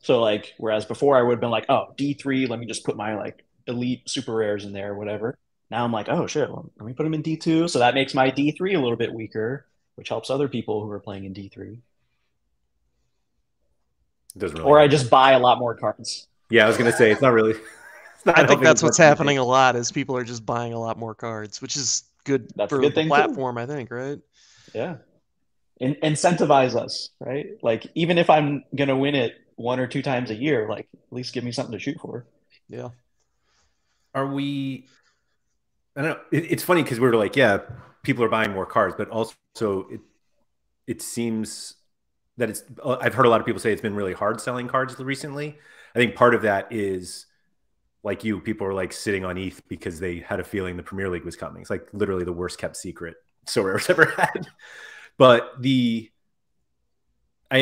So like, whereas before I would have been like, oh, D3, let me just put my like elite super rares in there, whatever. Now I'm like, oh shit, well, let me put them in D2. So that makes my D3 a little bit weaker, which helps other people who are playing in D3. Doesn't really I just buy a lot more cards. Yeah, I was going to say, it's not really. I think that's what's happening a lot, is people are just buying a lot more cards, which is good for the platform, I think, right? Yeah. Incentivize us, right? Like, even if I'm going to win it 1 or 2 times a year, like, at least give me something to shoot for. Yeah. I don't know. It's funny because we're like, yeah, people are buying more cards, but also it seems that I've heard a lot of people say it's been really hard selling cards recently. I think part of that is, like, people are like sitting on ETH because they had a feeling the Premier League was coming. It's like literally the worst kept secret SoRare's ever had. But I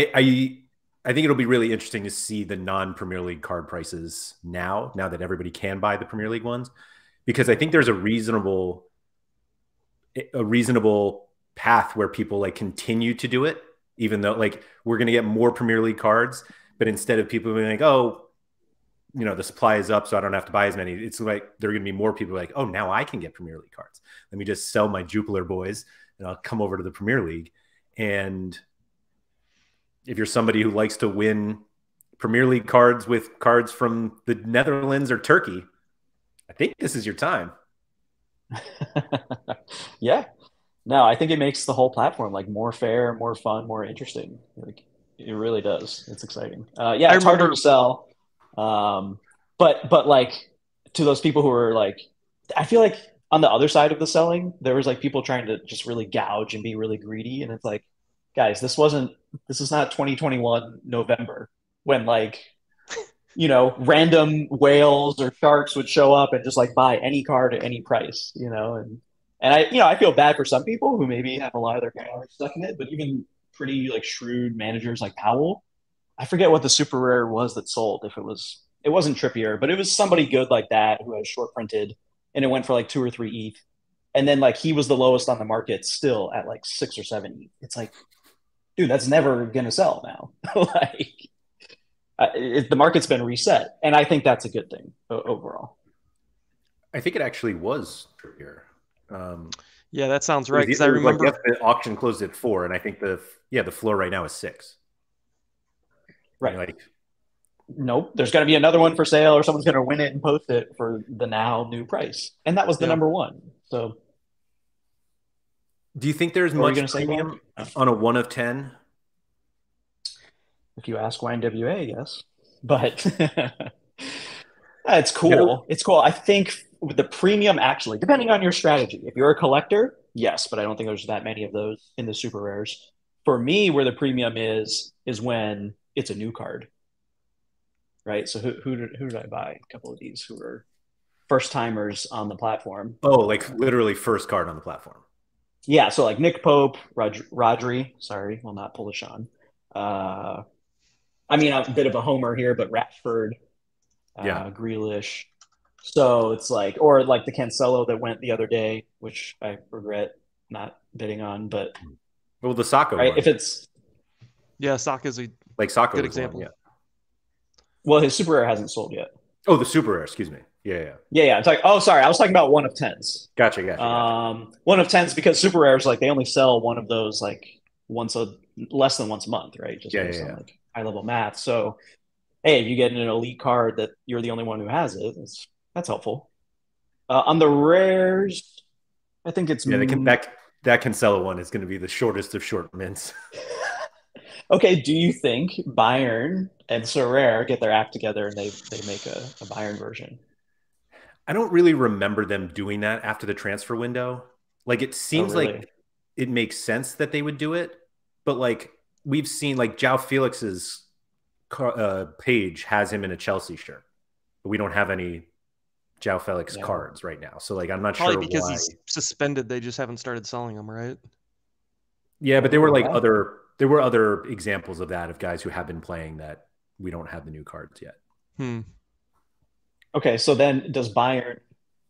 think it'll be really interesting to see the non-Premier League card prices now that everybody can buy the Premier League ones, because I think there's a reasonable path where people like continue to do it, even though like we're going to get more Premier League cards, but instead of people being like, oh, the supply is up, so I don't have to buy as many. It's like there are going to be more people like, oh, now I can get Premier League cards. Let me just sell my Jupiler boys, and I'll come over to the Premier League. And if you're somebody who likes to win Premier League cards with cards from the Netherlands or Turkey, I think this is your time. Yeah. No, I think it makes the whole platform like more fair, more fun, more interesting. Like it really does. It's exciting. Yeah, it's harder to sell. But like to those people who are like, I feel like on the other side of the selling, there was like people trying to just really gouge and be really greedy. And it's like, guys, this is not 2021 November when like, you know, random whales or sharks would show up and just like buy any card at any price, you know? And I feel bad for some people who maybe have a lot of their cards stuck in it, but even pretty like shrewd managers like Powell, I forget what the super rare was that sold. It wasn't Trippier, but it was somebody good like that who was short printed and it went for like 2 or 3 ETH. And then like he was the lowest on the market still at like 6 or 7 ETH. It's like, dude, that's never going to sell now. Like the market's been reset. And I think that's a good thing overall. I think it actually was Trippier. Yeah, that sounds right. Because I remember the auction closed at 4, and I think the floor right now is 6. Right. Like, nope. There's going to be another one for sale, or someone's going to win it and post it for the now new price, and that was the number one. So, do you think there's much premium on a 1 of 10? If you ask YNWA, yes, but it's cool. No. It's cool. I think. The premium actually, depending on your strategy. If you're a collector, yes, but I don't think there's that many of those in the super rares. For me, where the premium is when it's a new card, right? So who did I buy? A couple of these who are first timers on the platform. Oh, like literally first card on the platform. Yeah, so like Nick Pope, Rodri. Sorry, will not pull a Sean. I mean, I'm a bit of a homer here, but Rashford, Grealish. So it's like, or like the Cancelo that went the other day, which I regret not bidding on, but. Well, the Saka right? one. If it's. Yeah, Saka's a good example. One, yeah. Well, his super rare hasn't sold yet. Oh, the super rare, excuse me. Yeah. It's like, oh, sorry. I was talking about 1 of 10s. Gotcha. 1 of 10s because super rares, like they only sell one of those like less than once a month, right? Just based on like high level math. So, hey, if you get an elite card that you're the only one who has it, that's helpful. On the rares, I think it's... Yeah, that Cancelo one is going to be the shortest of short mints. Okay, do you think Bayern and SoRare get their act together and they make a Bayern version? I don't really remember them doing that after the transfer window. Like, it seems like it makes sense that they would do it, but, like, we've seen, like, Joao Felix's page has him in a Chelsea shirt, but we don't have any... Joao Felix cards right now, so like I'm not probably sure because why. He's suspended. They just haven't started selling them, right? Yeah, but there were other examples of that of guys who have been playing that we don't have the new cards yet. Okay, so then does Bayern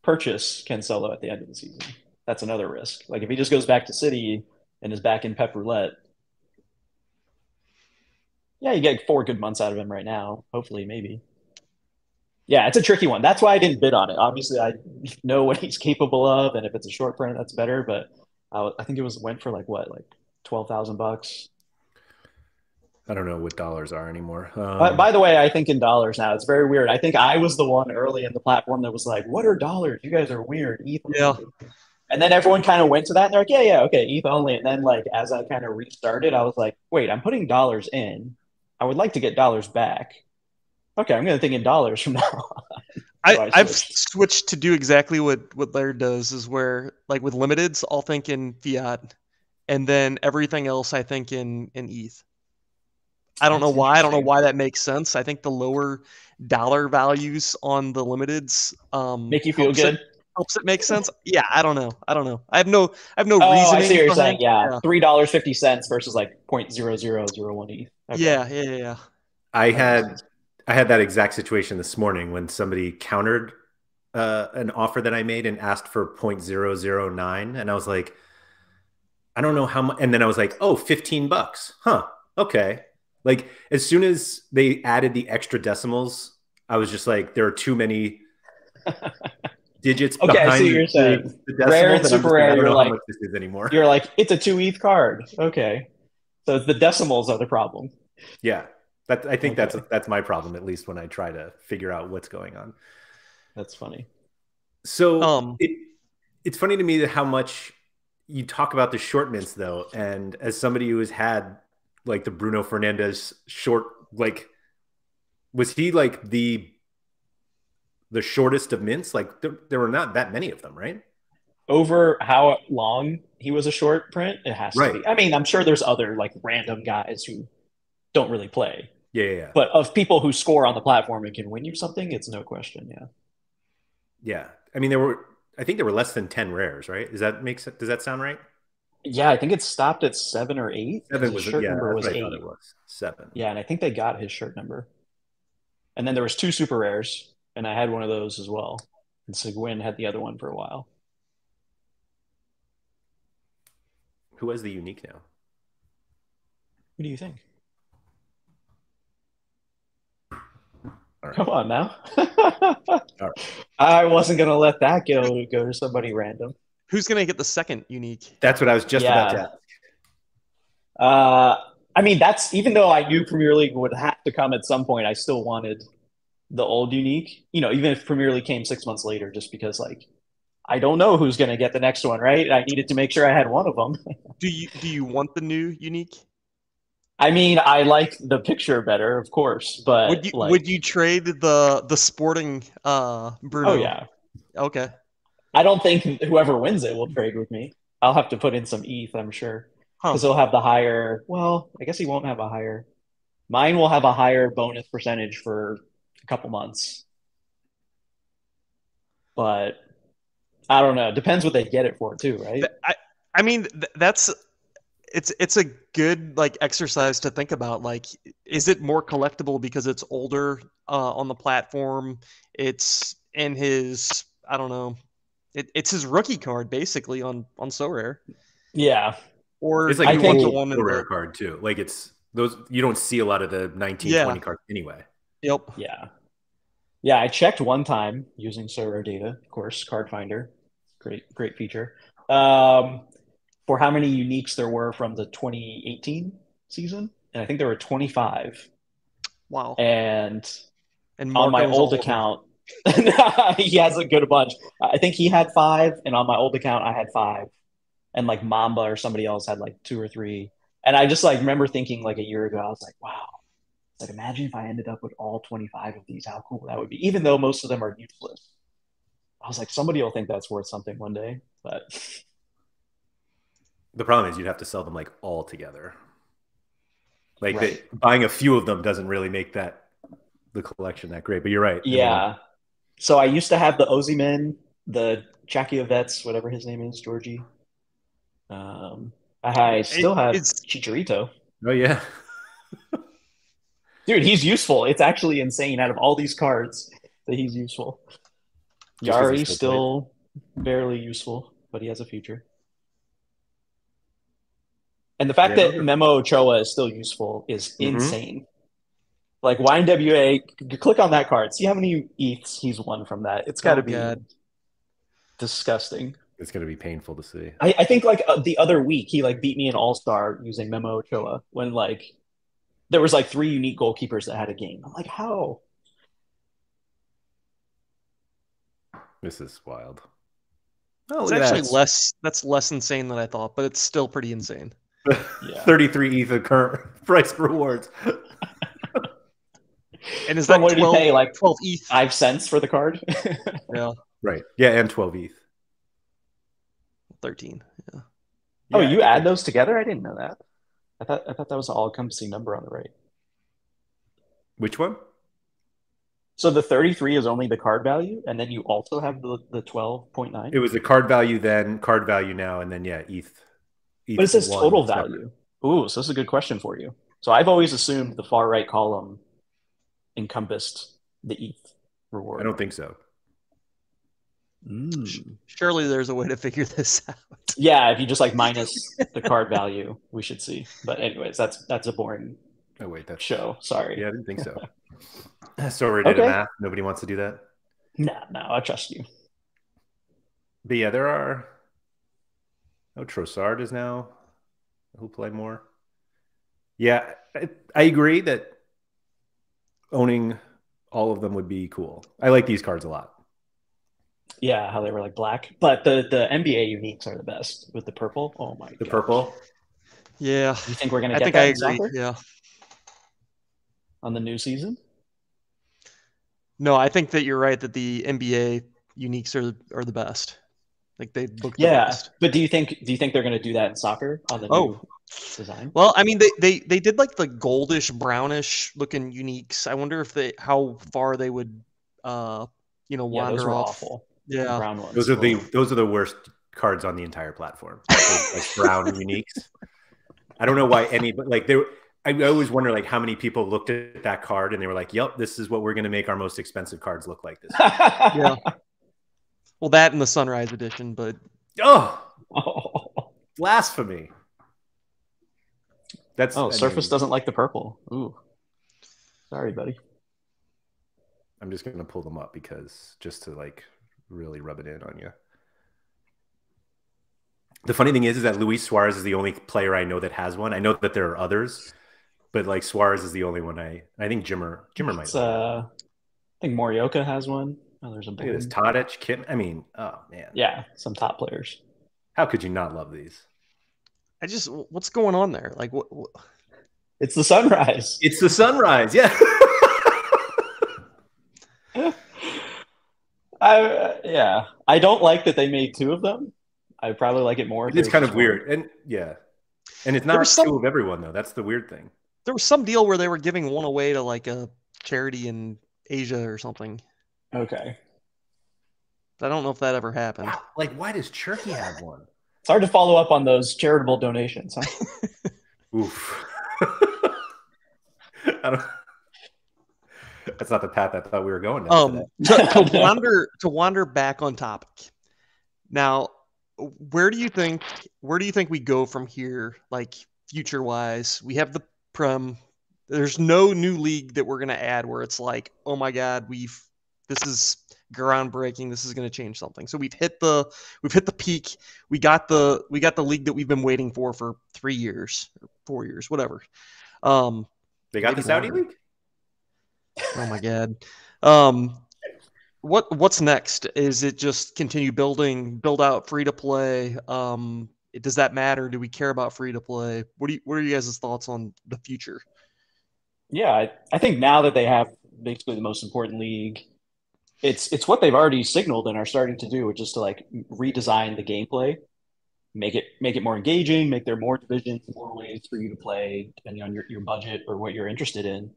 purchase Cancelo at the end of the season? That's another risk. Like if he just goes back to City and is back in Pep Roulette, you get 4 good months out of him right now. Hopefully, maybe. Yeah, it's a tricky one. That's why I didn't bid on it. Obviously, I know what he's capable of, and if it's a short print, that's better. But I think it went for like $12,000. I don't know what dollars are anymore. By the way, I think in dollars now. It's very weird. I think I was the one early in the platform that was like, "What are dollars? You guys are weird." ETH only. And then everyone kind of went to that, and they're like, "Yeah, okay, ETH only." And then like as I kind of restarted, I was like, "Wait, I'm putting dollars in. I would like to get dollars back." Okay, I'm going to think in dollars from now on. So I've switched to do exactly what Laird does, is where, like with limiteds, I'll think in fiat, and then everything else I think in ETH. I don't know why that makes sense. I think the lower dollar values on the limiteds make you feel good. Helps it make sense. Yeah, I don't know. I have no reason. I see what you're saying. Yeah, $3.50 versus like 0.0001 ETH. Okay. Yeah. I had that exact situation this morning when somebody countered an offer that I made and asked for 0.009. And I was like, I don't know how much. And then I was like, oh, $15. Huh. Okay. Like as soon as they added the extra decimals, I was just like, there are too many digits. Okay. I see what you're saying. Rare and super rare. You're like, it's a 2 ETH card. Okay. So the decimals are the problem. Yeah, that I think that's my problem, at least when I try to figure out what's going on. That's funny. So it's funny to me that how much you talk about the short mints, though, and as somebody who has had like the Bruno Fernandez short, like, was he like the shortest of mints? Like there were not that many of them, right? Over how long he was a short print, it has to be. I mean, I'm sure there's other like random guys who don't really play. Yeah. But of people who score on the platform and can win you something, it's no question. Yeah. I mean, I think there were less than 10 rares, right? Does that sound right? Yeah, I think it stopped at 7 or 8. His shirt number was 8. Yeah, and I think they got his shirt number. And then there was 2 super rares, and I had one of those as well. And Seguin had the other one for a while. Who has the unique now? Who do you think? All right. Come on now. All right. I wasn't going to let that go to somebody random. Who's going to get the second unique? That's what I was just about to ask. I mean, that's, even though I knew Premier League would have to come at some point, I still wanted the old unique, you know, even if Premier League came 6 months later, just because, like, I don't know who's going to get the next one, right? I needed to make sure I had one of them. Do you want the new unique? I mean, I like the picture better, of course, but would you trade the sporting Bruno? Oh yeah. Okay. I don't think whoever wins it will trade with me. I'll have to put in some ETH, I'm sure, because he'll have the higher. Well, I guess he won't have a higher. Mine will have a higher bonus percentage for a couple months, but I don't know. Depends what they get it for, too, right? I mean, it's a good like exercise to think about. Like, is it more collectible because it's older on the platform? It's in his, I don't know. It's his rookie card basically on SoRare. Yeah, or it's like you want the SoRare card too. Like it's those you don't see a lot of the 1920 cards anyway. Yep. Yeah, I checked one time using SoRare data, of course, Card Finder. Great feature. For how many uniques there were from the 2018 season, and I think there were 25. Wow. And on my old account, he has a good bunch. I think he had 5, and on my old account, I had 5. And like Mamba or somebody else had like 2 or 3. And I just like remember thinking like a year ago, I was like, wow. Like, imagine if I ended up with all 25 of these, how cool that would be, even though most of them are useless. I was like, somebody will think that's worth something one day, but. The problem is you'd have to sell them like all together. Like buying a few of them doesn't really make the collection that great, but you're right. Yeah. I mean, so I used to have the Ozyman, the Chakiovets, whatever his name is, Georgie. I still have Chicharito. Oh yeah. Dude, he's useful. It's actually insane out of all these cards that he's useful. Yari still barely useful, but he has a future. And the fact that Memo Ochoa is still useful is insane. Like YNWA, click on that card. See how many ETHs he's won from that. It's got to be disgusting. It's going to be painful to see. I think like the other week, he like beat me in All-Star using Memo Ochoa when like there was like 3 unique goalkeepers that had a game. I'm like, how? This is wild. Oh, it's actually that's less insane than I thought, but it's still pretty insane. 33 ETH at current price rewards. And is that what did you pay? Like 12 ETH, 5 cents for the card? Yeah. Right. Yeah, and 12 ETH. 13. Yeah. Oh, you add those together? I didn't know that. I thought that was an all-encompassing number on the right. Which one? So the 33 is only the card value, and then you also have the 12.9? It was the card value then, card value now, and then, ETH. But it says total value. Ooh, so this is a good question for you. So I've always assumed the far right column encompassed the ETH reward. I don't think so. Surely there's a way to figure this out. Yeah, if you just like minus the card value, we should see. But anyways, that's a boring show. Sorry. Yeah, I didn't think so. Sorry, did a math. Nobody wants to do that. No, I trust you. But yeah, there are. Oh, Trossard is now. Who play more? Yeah, I agree that owning all of them would be cool. I like these cards a lot. Yeah, how they were like black. But the NBA uniques are the best with the purple. Oh, my God. The purple? Yeah. You think we're going to get that exactly? Yeah. On the new season? No, I think that you're right that the NBA uniques are the best. Like they look the best. But do you think they're going to do that in soccer on the new design? Well, I mean they did like the goldish brownish looking uniques. I wonder if how far they would wander those were off. Awful. Yeah. The brown ones. Those are the worst cards on the entire platform. Like brown uniques. I don't know why I always wonder like how many people looked at that card and they were like, "Yep, this is what we're going to make our most expensive cards look like this." Yeah. Well, that and the Sunrise edition, but blasphemy! Surface doesn't like the purple. Ooh, sorry, buddy. I'm just going to pull them up because just to like really rub it in on you. The funny thing is that Luis Suarez is the only player I know that has one. I know that there are others, but like Suarez is the only one. I think Jimmer might. I think Morioka has one. Oh, there's a big one. Tadic, Kim. I mean, oh man. Yeah, some top players. How could you not love these? What's going on there? Like, what? It's the sunrise. It's the sunrise. Yeah. I don't like that they made two of them. I probably like it more. It's kind of weird. And it's not two of everyone, though. That's the weird thing. There was some deal where they were giving one away to like a charity in Asia or something. Okay. I don't know if that ever happened. Wow. Like, why does Turkey have one? It's hard to follow up on those charitable donations, huh? Oof. That's not the path I thought we were going down. To wander back on topic. Now, where do you think we go from here, like future wise? We have the Prem. There's no new league that we're going to add where it's like, oh my God, this is groundbreaking. This is going to change something. So we've hit the peak. We got the league that we've been waiting for 3 years, or 4 years, whatever. They got the Saudi league. Oh my God. What's next? Is it just continue build out free to play? Does that matter? Do we care about free to play? What are you guys' thoughts on the future? Yeah, I think now that they have basically the most important league, it's what they've already signaled and are starting to do, which is to like redesign the gameplay, make it more engaging, make there more divisions, more ways for you to play depending on your budget or what you're interested in.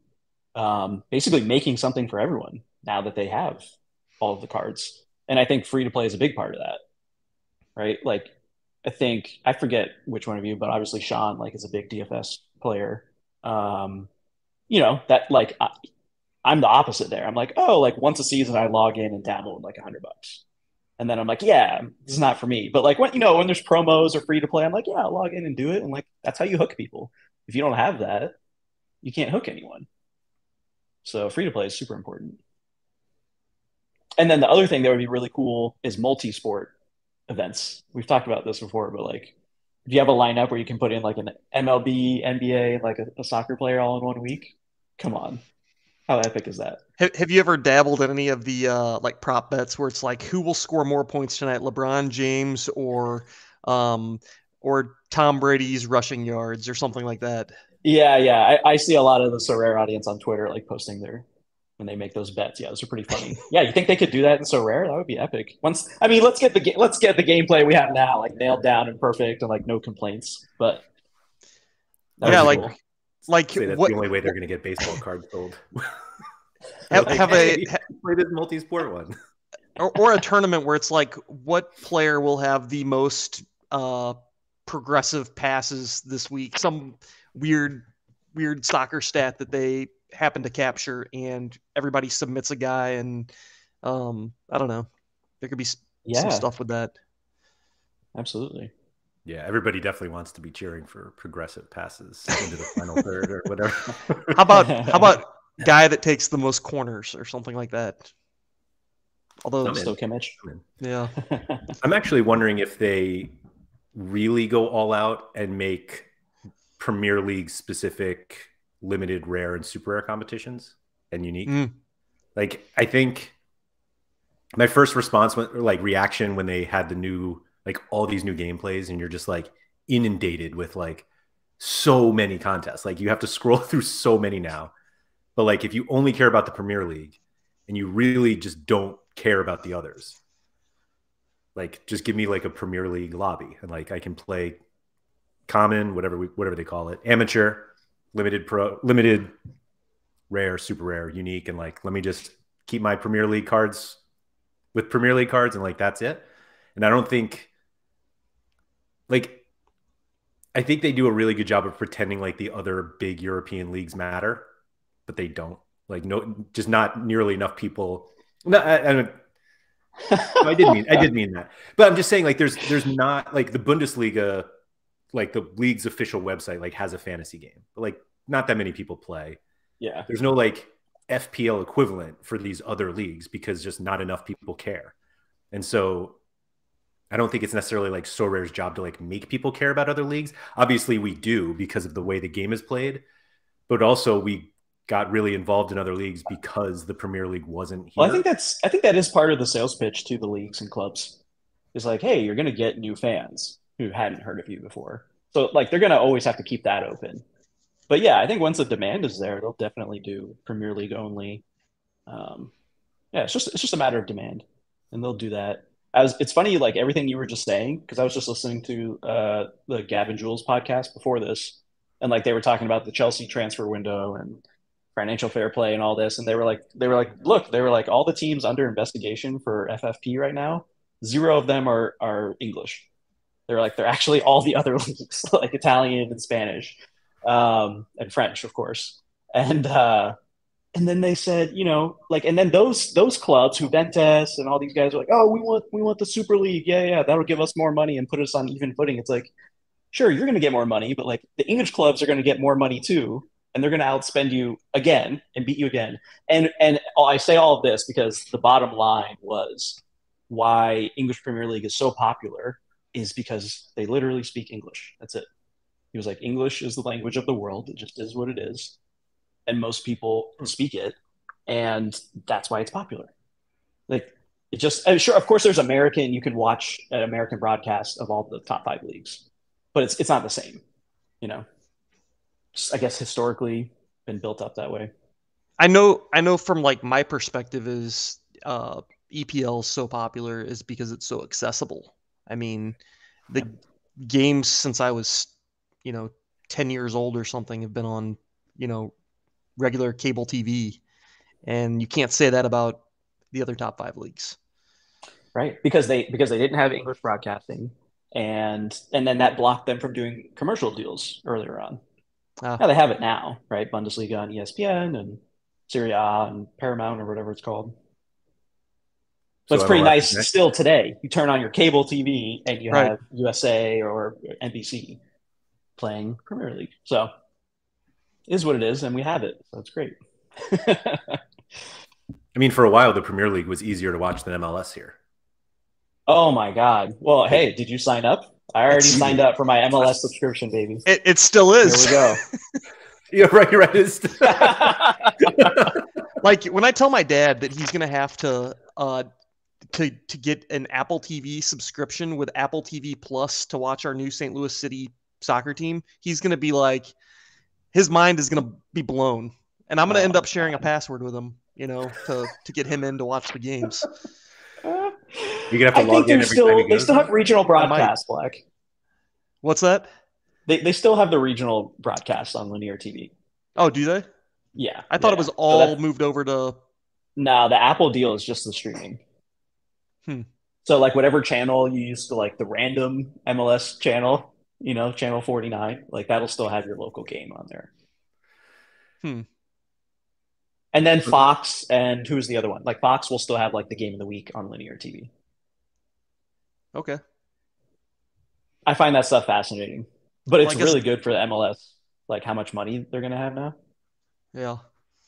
Basically making something for everyone now that they have all of the cards. And I think free to play is a big part of that, right? Like, I think, I forget which one of you, but obviously Sean, like, is a big DFS player. That like, I'm the opposite there. I'm like, oh, like once a season I log in and dabble with like $100. And then I'm like, yeah, this is not for me. But like, when there's promos or free to play, I'm like, yeah, I'll log in and do it. And like, that's how you hook people. If you don't have that, you can't hook anyone. So free to play is super important. And then the other thing that would be really cool is multi-sport events. We've talked about this before, but like, do you have a lineup where you can put in like an MLB, NBA, like a soccer player all in 1 week? Come on. How epic is that? Have you ever dabbled in any of the like prop bets where it's like, who will score more points tonight, LeBron James or Tom Brady's rushing yards or something like that? Yeah. I see a lot of the SoRare audience on Twitter like posting when they make those bets. Yeah, those are pretty funny. Yeah, you think they could do that in SoRare? That would be epic. Let's get the gameplay we have now like nailed down and perfect and like no complaints. But yeah, like cool. Like that's the only way they're going to get baseball cards sold. Play this multi-sport one or a tournament where it's like what player will have the most progressive passes this week? Some weird soccer stat that they happen to capture and everybody submits a guy and I don't know. There could be some stuff with that. Absolutely. Yeah, everybody definitely wants to be cheering for progressive passes into the final third or whatever. How about guy that takes the most corners or something like that? Although still Kimmich. Yeah. I'm actually wondering if they really go all out and make Premier League specific limited, rare, and super rare competitions and unique. Like, I think my first response, reaction when they had the new, all these new gameplays, and you're just like inundated with so many contests. You have to scroll through so many now. But if you only care about the Premier League and you really just don't care about the others, just give me a Premier League lobby, and I can play common, whatever they call it, amateur, limited, pro, limited, rare, super rare, unique, and let me just keep my Premier League cards with Premier League cards, and that's it. And I don't think I think they do a really good job of pretending the other big European leagues matter, but they don't. No, just not nearly enough people. No, I did mean that, but I'm just saying there's not the Bundesliga, the league's official website has a fantasy game, but not that many people play. Yeah, there's no FPL equivalent for these other leagues because just not enough people care. And so I don't think it's necessarily SoRare's job to make people care about other leagues. Obviously we do because of the way the game is played, but also we got really involved in other leagues because the Premier League wasn't here. Well, I think that is part of the sales pitch to the leagues and clubs. It's hey, you're going to get new fans who hadn't heard of you before. So they're going to always have to keep that open. But yeah, I think once the demand is there, they'll definitely do Premier League only. Yeah, it's just a matter of demand, and they'll do that. It's funny, everything you were just saying, because I was just listening to the Gavin Jules podcast before this, and they were talking about the Chelsea transfer window and financial fair play and all this, and they were like, all the teams under investigation for FFP right now, 0 of them are English. They're actually all the other leagues, Italian and Spanish. And French, of course. And then they said, and then those clubs, Juventus and all these guys, are oh, we want the Super League. Yeah, that'll give us more money and put us on even footing. It's sure, you're going to get more money, but the English clubs are going to get more money too, and they're going to outspend you again and beat you again. And I say all of this because the bottom line was why English Premier League is so popular is because they literally speak English. That's it. He was English is the language of the world. It just is what it is. And most people speak it. And that's why it's popular. Sure, of course, there's American. You can watch an American broadcast of all the top 5 leagues. But it's not the same, Just, I guess, historically been built up that way. I know from my perspective is EPL so popular is because it's so accessible. I mean, the games since I was 10 years old or something have been on, regular cable TV. And you can't say that about the other top 5 leagues. Right. Because they didn't have English broadcasting, and then that blocked them from doing commercial deals earlier on. Now they have it now, right? Bundesliga on ESPN and Serie A and Paramount or whatever it's called. But so it's pretty nice still today. You turn on your cable TV and you have USA or NBC playing Premier League. So it is what it is, and we have it. So it's great. I mean, for a while, the Premier League was easier to watch than MLS here. Oh, my God. Well, hey, did you sign up? I already signed up for my MLS subscription, baby. It still is. Here we go. You're right. When I tell my dad that he's going to have to get an Apple TV subscription with Apple TV Plus to watch our new St. Louis City soccer team, he's going to be his mind is going to be blown, and I'm going to end up sharing a password with him, to get him in to watch the games. You're going to have to log in every time he goes. They still have regional broadcast, Black. What's that? They still have the regional broadcast on linear TV. Oh, do they? Yeah. I thought it was all moved over to... No, the Apple deal is just the streaming. So, whatever channel you used to, the random MLS channel... channel 49, that'll still have your local game on there. And then Fox, and who's the other one? Fox will still have the game of the week on linear TV. Okay. I find that stuff fascinating, but it's really good for the MLS, how much money they're going to have now. Yeah.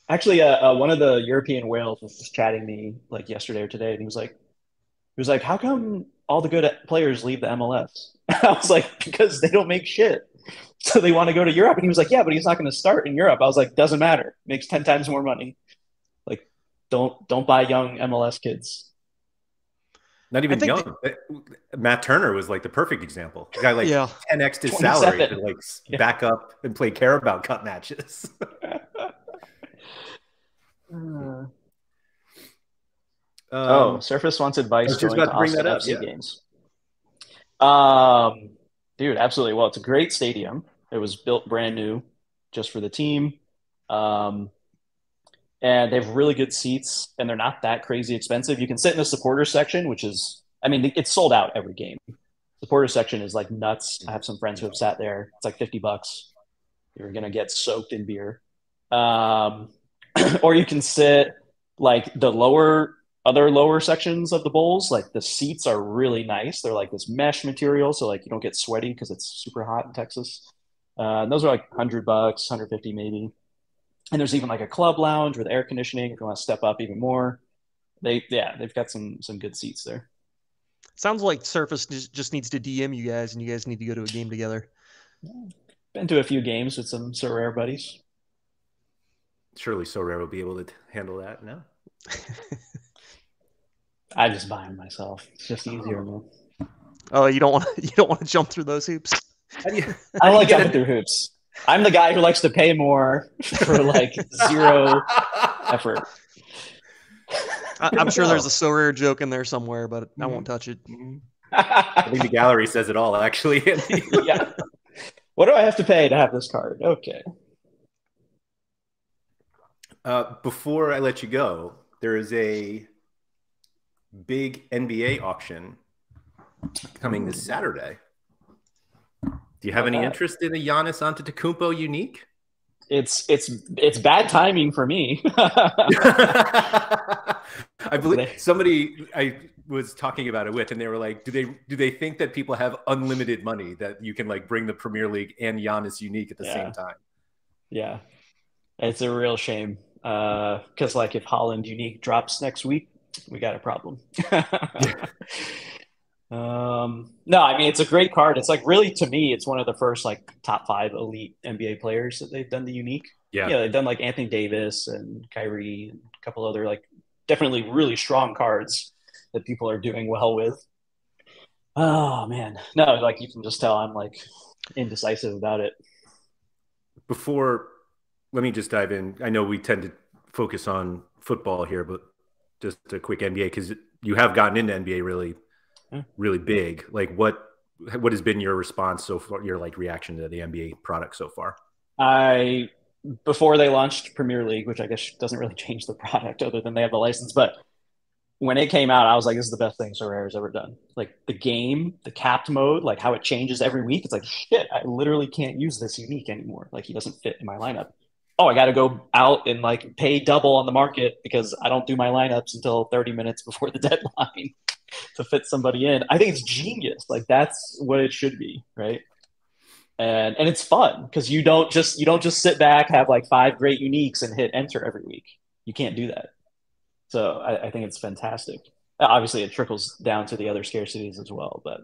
Actually, one of the European whales was just chatting me yesterday or today, and he was like, how come all the good players leave the MLS? I was like, because they don't make shit. So they want to go to Europe. And he was like, yeah, but he's not going to start in Europe. I was like, doesn't matter. Makes 10 times more money. Like, don't buy young MLS kids. Not even young. Matt Turner was like the perfect example. The guy like 10x'd his salary to like back up and play Carabao Cup matches. Surface wants advice going to Austin FC games. Dude, absolutely. Well, it's a great stadium. It was built brand new just for the team. And they have really good seats, and they're not that crazy expensive. You can sit in the supporter section, which is, I mean, it's sold out every game. Supporter section is like nuts. I have some friends who have sat there. It's like $50. You're going to get soaked in beer. Or you can sit like the other lower sections of the bowls. Like the seats are really nice. They're like this mesh material, so like you don't get sweaty because it's super hot in Texas. And those are like $100, 150 maybe. And there's even like a club lounge with air conditioning if you want to step up even more. They've got some good seats there. Sounds like Surface just needs to DM you guys, and you guys need to go to a game together. Been to a few games with some SoRare buddies. Surely SoRare will be able to handle that now. I just buy them myself. It's just easier, man. Oh, you don't want to jump through those hoops. I don't like jumping through hoops. I'm the guy who likes to pay more for like zero effort. I'm sure there's a SoRare joke in there somewhere, but I won't touch it. I think the gallery says it all, actually. Yeah. What do I have to pay to have this card? Okay. Before I let you go, there is a big NBA auction coming this Saturday. Do you have any interest in a Giannis Antetokounmpo unique? It's bad timing for me. I believe somebody I was talking about it with, and they were like, do they think that people have unlimited money that you can like bring the Premier League and Giannis unique at the same time? Yeah. It's a real shame. Because like if Holland unique drops next week, we got a problem. No, I mean, it's a great card. It's like really, to me, it's one of the first like top five elite NBA players that they've done the unique. Yeah. Yeah, they've done like Anthony Davis and Kyrie and a couple other like definitely really strong cards that people are doing well with. Oh man. No, like you can just tell I'm like indecisive about it. Let me just dive in. I know we tend to focus on football here, but just a quick NBA, because you have gotten into NBA really big. Like what has been your response so far, your like reaction to the NBA product so far? Before they launched Premier League, which I guess doesn't really change the product other than they have the license, but when it came out, I was like, this is the best thing SoRare has ever done. Like the game, the capped mode, like how it changes every week. It's like, shit, I literally can't use this unique anymore. Like he doesn't fit in my lineup. Oh, I got to go out and like pay double on the market because I don't do my lineups until 30 minutes before the deadline to fit somebody in. I think it's genius. Like that's what it should be, right? And it's fun because you don't just sit back, have like five great uniques and hit enter every week. You can't do that. So I think it's fantastic. Obviously, it trickles down to the other scarcities as well, but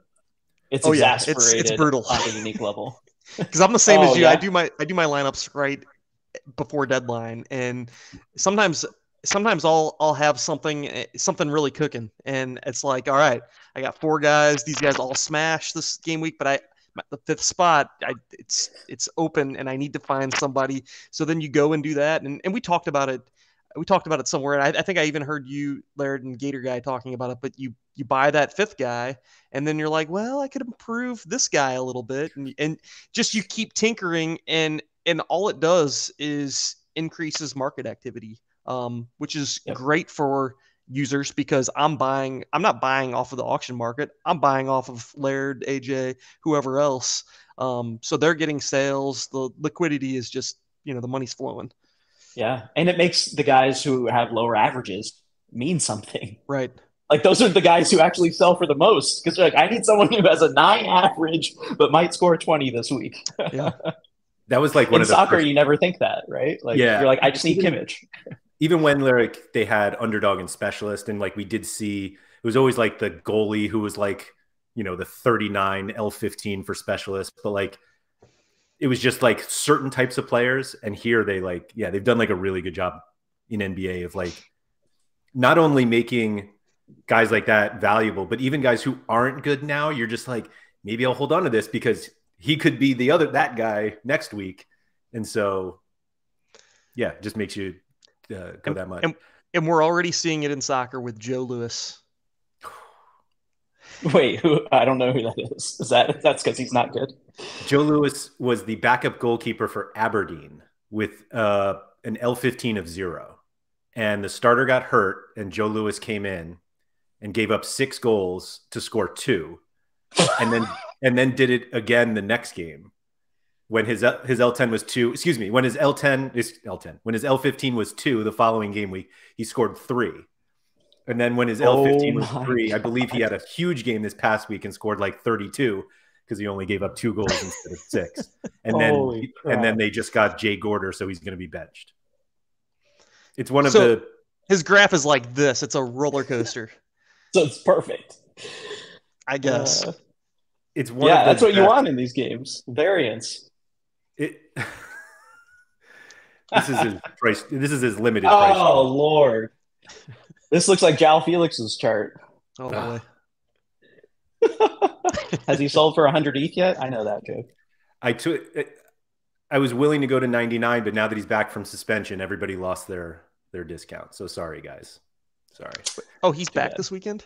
it's exasperated. Yeah. It's brutal on the unique level. Because I'm the same as you. Yeah? I do my lineups right before deadline, and sometimes I'll have something really cooking, and it's like, all right, I got four guys, these guys all smash this game week, but the fifth spot, it's open and I need to find somebody. So then you go and do that, and we talked about it somewhere, and I think I even heard you, Laird, and Gator Guy talking about it, but you buy that fifth guy, and then you're like, well, I could improve this guy a little bit, and just you keep tinkering, and all it does is increases market activity, which is great for users because I'm not buying off of the auction market. I'm buying off of Laird, AJ, whoever else. So they're getting sales. The liquidity is just, the money's flowing. Yeah. And it makes the guys who have lower averages mean something. Right. Like those are the guys who actually sell for the most because they're like, I need someone who has a 9 average but might score 20 this week. Yeah. That was like one of the soccer. You never think that, right? Like you're like, I just need Kimmich. Even when like they had underdog and specialist, and like we did see, it was always like the goalie who was like, the 39 L15 for specialist, but like it was just like certain types of players. And here they like, yeah, they've done like a really good job in NBA of like not only making guys like that valuable, but even guys who aren't good now, you're just like, maybe I'll hold on to this because he could be the other, that guy next week. And so, yeah, just makes you go that much. And we're already seeing it in soccer with Joe Lewis. Wait, I don't know who that is. That's because he's not good. Joe Lewis was the backup goalkeeper for Aberdeen with an L15 of 0. And the starter got hurt, and Joe Lewis came in and gave up 6 goals to score 2. And then did it again the next game when his L10 was 2. Excuse me, when his L15 was 2 the following game week, he scored 3. And then when his L15 was 3, I believe he had a huge game this past week and scored like 32 because he only gave up 2 goals instead of 6. And then they just got Jay Gorder, so he's going to be benched. It's one of his graph is like this. It's a roller coaster. So it's perfect, I guess. It's one. Yeah, that's what you want in these games. Variance. This is his price. This is his limited price. Oh Lord. This looks like Jao Felix's chart. Oh boy. Has he sold for 100 ETH yet? I know that joke. I was willing to go to 99, but now that he's back from suspension, everybody lost their discount. So sorry, guys. Sorry. Oh, he's back this weekend?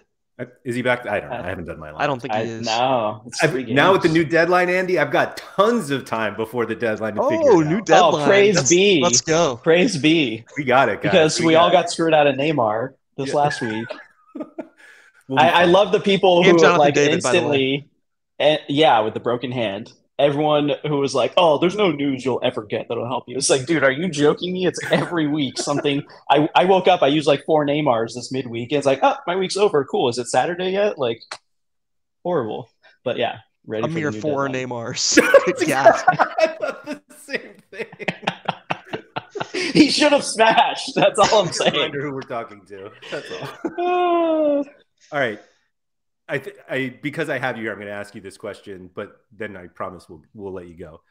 Is he back? I don't know. I haven't done my line. I don't think he is. No. Now with the new deadline, Andy, I've got tons of time before the deadline to figure it out. Oh, new deadline. Oh, praise be. Let's go. Praise be. We got it, guys. Because we all got screwed out of Neymar. This last week. I love the people who like David, instantly, with the broken hand. Everyone who was like, "Oh, there's no news you'll ever get that'll help you." It's like, dude, are you joking me? It's every week something. I woke up. I used like 4 Neymars this midweek. And it's like, oh, my week's over. Cool. Is it Saturday yet? Like, horrible. But yeah, ready. A mere 4 Neymars. Yeah, I thought the same thing. He should have smashed. That's all I'm saying. I wonder who we're talking to. That's all. All right. Because I have you here, I'm going to ask you this question, but then I promise we'll let you go.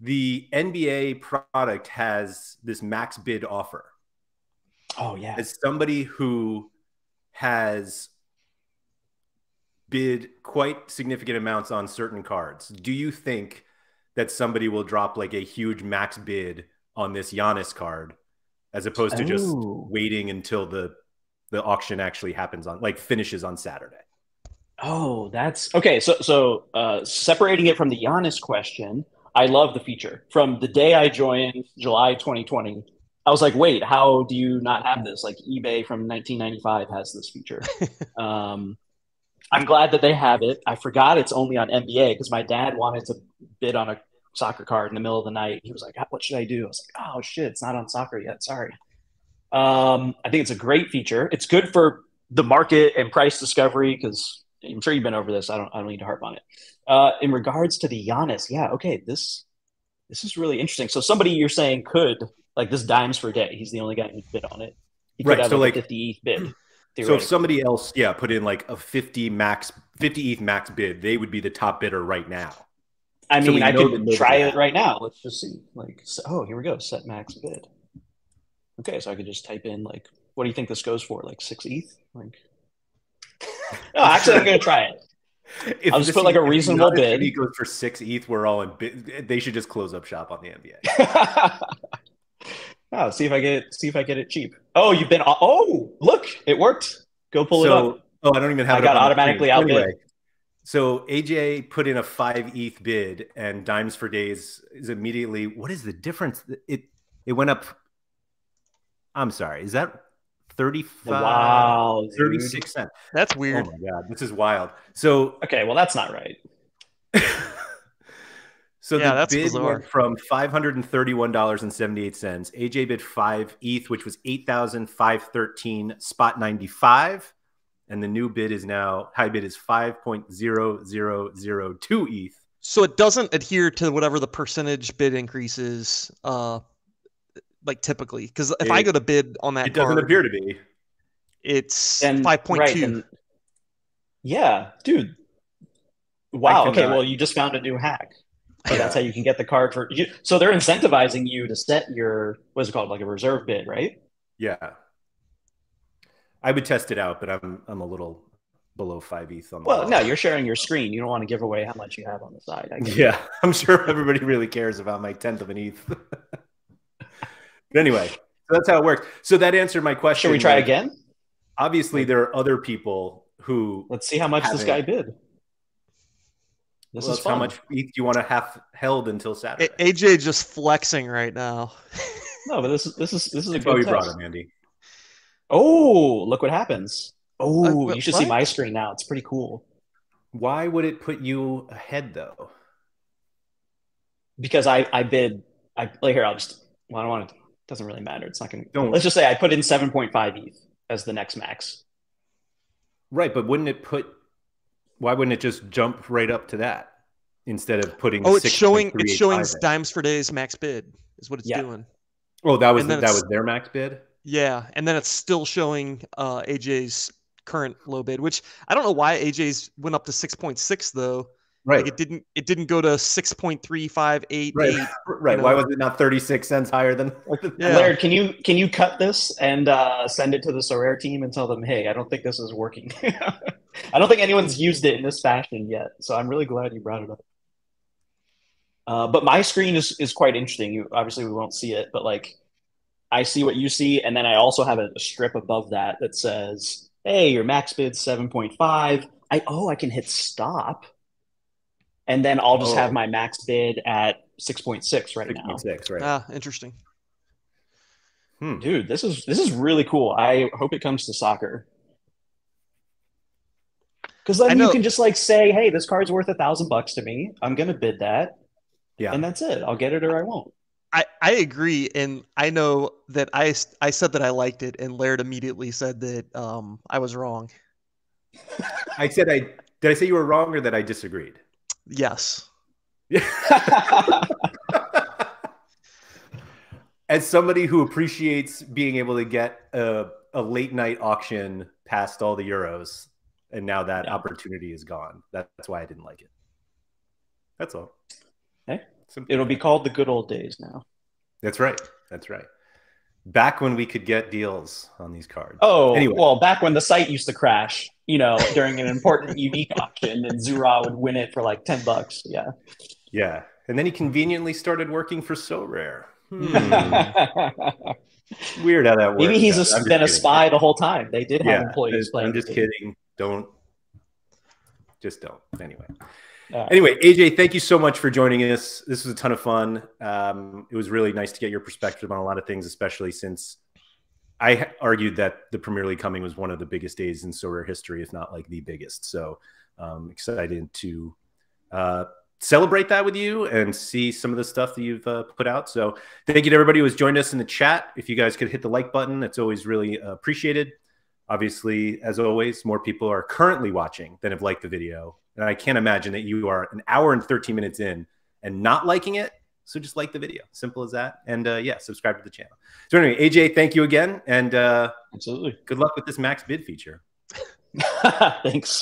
The NBA product has this max bid offer. Oh, yeah. As somebody who has bid quite significant amounts on certain cards, do you think that somebody will drop like a huge max bid on this Giannis card as opposed to just waiting until the auction actually happens on finishes on Saturday? Oh, that's okay. So separating it from the Giannis question, I love the feature. From the day I joined July 2020, I was like, wait, how do you not have this? Like eBay from 1995 has this feature. I'm glad that they have it. I forgot it's only on NBA because my dad wanted to bid on a soccer card in the middle of the night. He was like, what should I do? I was like, oh shit, it's not on soccer yet. Sorry. I think it's a great feature. It's good for the market and price discovery because I'm sure you've been over this. I don't need to harp on it. In regards to the Giannis, yeah, okay, this is really interesting. So somebody you're saying could, like this dimes for a day. He's the only guy who bid on it. He could have so like a 50 ETH bid. So if somebody else, put in like a 50 ETH max bid, they would be the top bidder right now. I mean, I could try it right now. Let's just see. Like, here we go. Set max bid. Okay, so I could just type in, like, what do you think this goes for? Like 6 ETH? Like, no, actually, I'm going to try it. I'll just put like a reasonable bid. If he goes for 6 ETH, we're all in bid. They should just close up shop on the NBA. Oh, see if I get it cheap. Oh, you've been. Oh, look, it worked. Go pull it up. Oh, I don't even have. I got automatically outbid. Anyway. So AJ put in a 5 ETH bid, and Dimes for Days is immediately. What is the difference? It went up. I'm sorry. Is that 35? Wow, 36 cents. That's weird. Oh my god, this is wild. So okay, well that's not right. So yeah, the bid went from $531.78. AJ bid 5 ETH, which was 8,513.95. And the new bid is now, high bid is 5.0002 ETH. So it doesn't adhere to whatever the percentage bid increase is, like typically. Because if I go to bid on that, it doesn't appear to be. It's 5.2. Right, yeah, dude. Wow. Okay, well, you just found a new hack. But that's how you can get the card for. So they're incentivizing you to set your, what's it called, like a reserve bid, right? Yeah. I would test it out, but I'm a little below 5 ETH on the Well, no, you're sharing your screen. You don't want to give away how much you have on the side. I guess. Yeah, I'm sure everybody really cares about my 10th of an ETH. But anyway, so that's how it works. So that answered my question. Should we try again? Obviously, there are other people who. Let's see how much this guy bid. This is how much ETH you want to have held until Saturday. AJ just flexing right now. No, but this is a good test. We brought him, Andy. Oh, look what happens. Oh, you should see my screen now. It's pretty cool. Why would it put you ahead, though? Because I bid, like, here, I'll just, well, I don't want to, it doesn't really matter. It's not going to, let's just say I put in 7.5 ETH as the next max. Right, but why wouldn't it just jump right up to that instead of putting? Oh, it's showing dimes for days max bid is what it's doing. Oh, that was their max bid. Yeah, and then it's still showing AJ's current low bid, which I don't know why AJ's went up to 6.6 though. Right, like it didn't go to 6.3588. Right. Why was it not 36 cents higher than? Yeah. Laird, can you cut this and send it to the SoRare team and tell them, hey, I don't think this is working. I don't think anyone's used it in this fashion yet, so I'm really glad you brought it up. But my screen is quite interesting. Obviously we won't see it, but like. I see what you see, and then I also have a strip above that that says, hey, your max bid's 7.5. I can hit stop, and then I'll just have my max bid at 6.6 right now. 6.6, right. Ah, interesting. Dude, this is really cool. I hope it comes to soccer. Because then you can just like say, hey, this card's worth $1,000 to me. I'm going to bid that, and that's it. I'll get it or I won't. I agree, and I know that I said that I liked it, and Laird immediately said that I was wrong. Did I say you were wrong or that I disagreed? Yes. As somebody who appreciates being able to get a late-night auction past all the Euros, and now that opportunity is gone. That's why I didn't like it. That's all. Hey. It'll be called the good old days now. That's right. Back when we could get deals on these cards. Oh, anyway. Well, back when the site used to crash, during an important unique auction, and Zura would win it for like $10. Yeah. Yeah. And then he conveniently started working for SoRare. Weird how that works. Maybe he's been a spy the whole time. They did have employees playing. I'm just kidding. Just don't. Anyway. Anyway, AJ, thank you so much for joining us. This was a ton of fun. It was really nice to get your perspective on a lot of things, especially since I argued that the Premier League coming was one of the biggest days in SoRare history, if not like the biggest. So excited to celebrate that with you and see some of the stuff that you've put out. So thank you to everybody who has joined us in the chat. If you guys could hit the like button, it's always really appreciated. Obviously, as always, more people are currently watching than have liked the video. And I can't imagine that you are an hour and 13 minutes in and not liking it. So just like the video. Simple as that. And yeah, subscribe to the channel. So anyway, AJ, thank you again. And absolutely, good luck with this max bid feature. Thanks.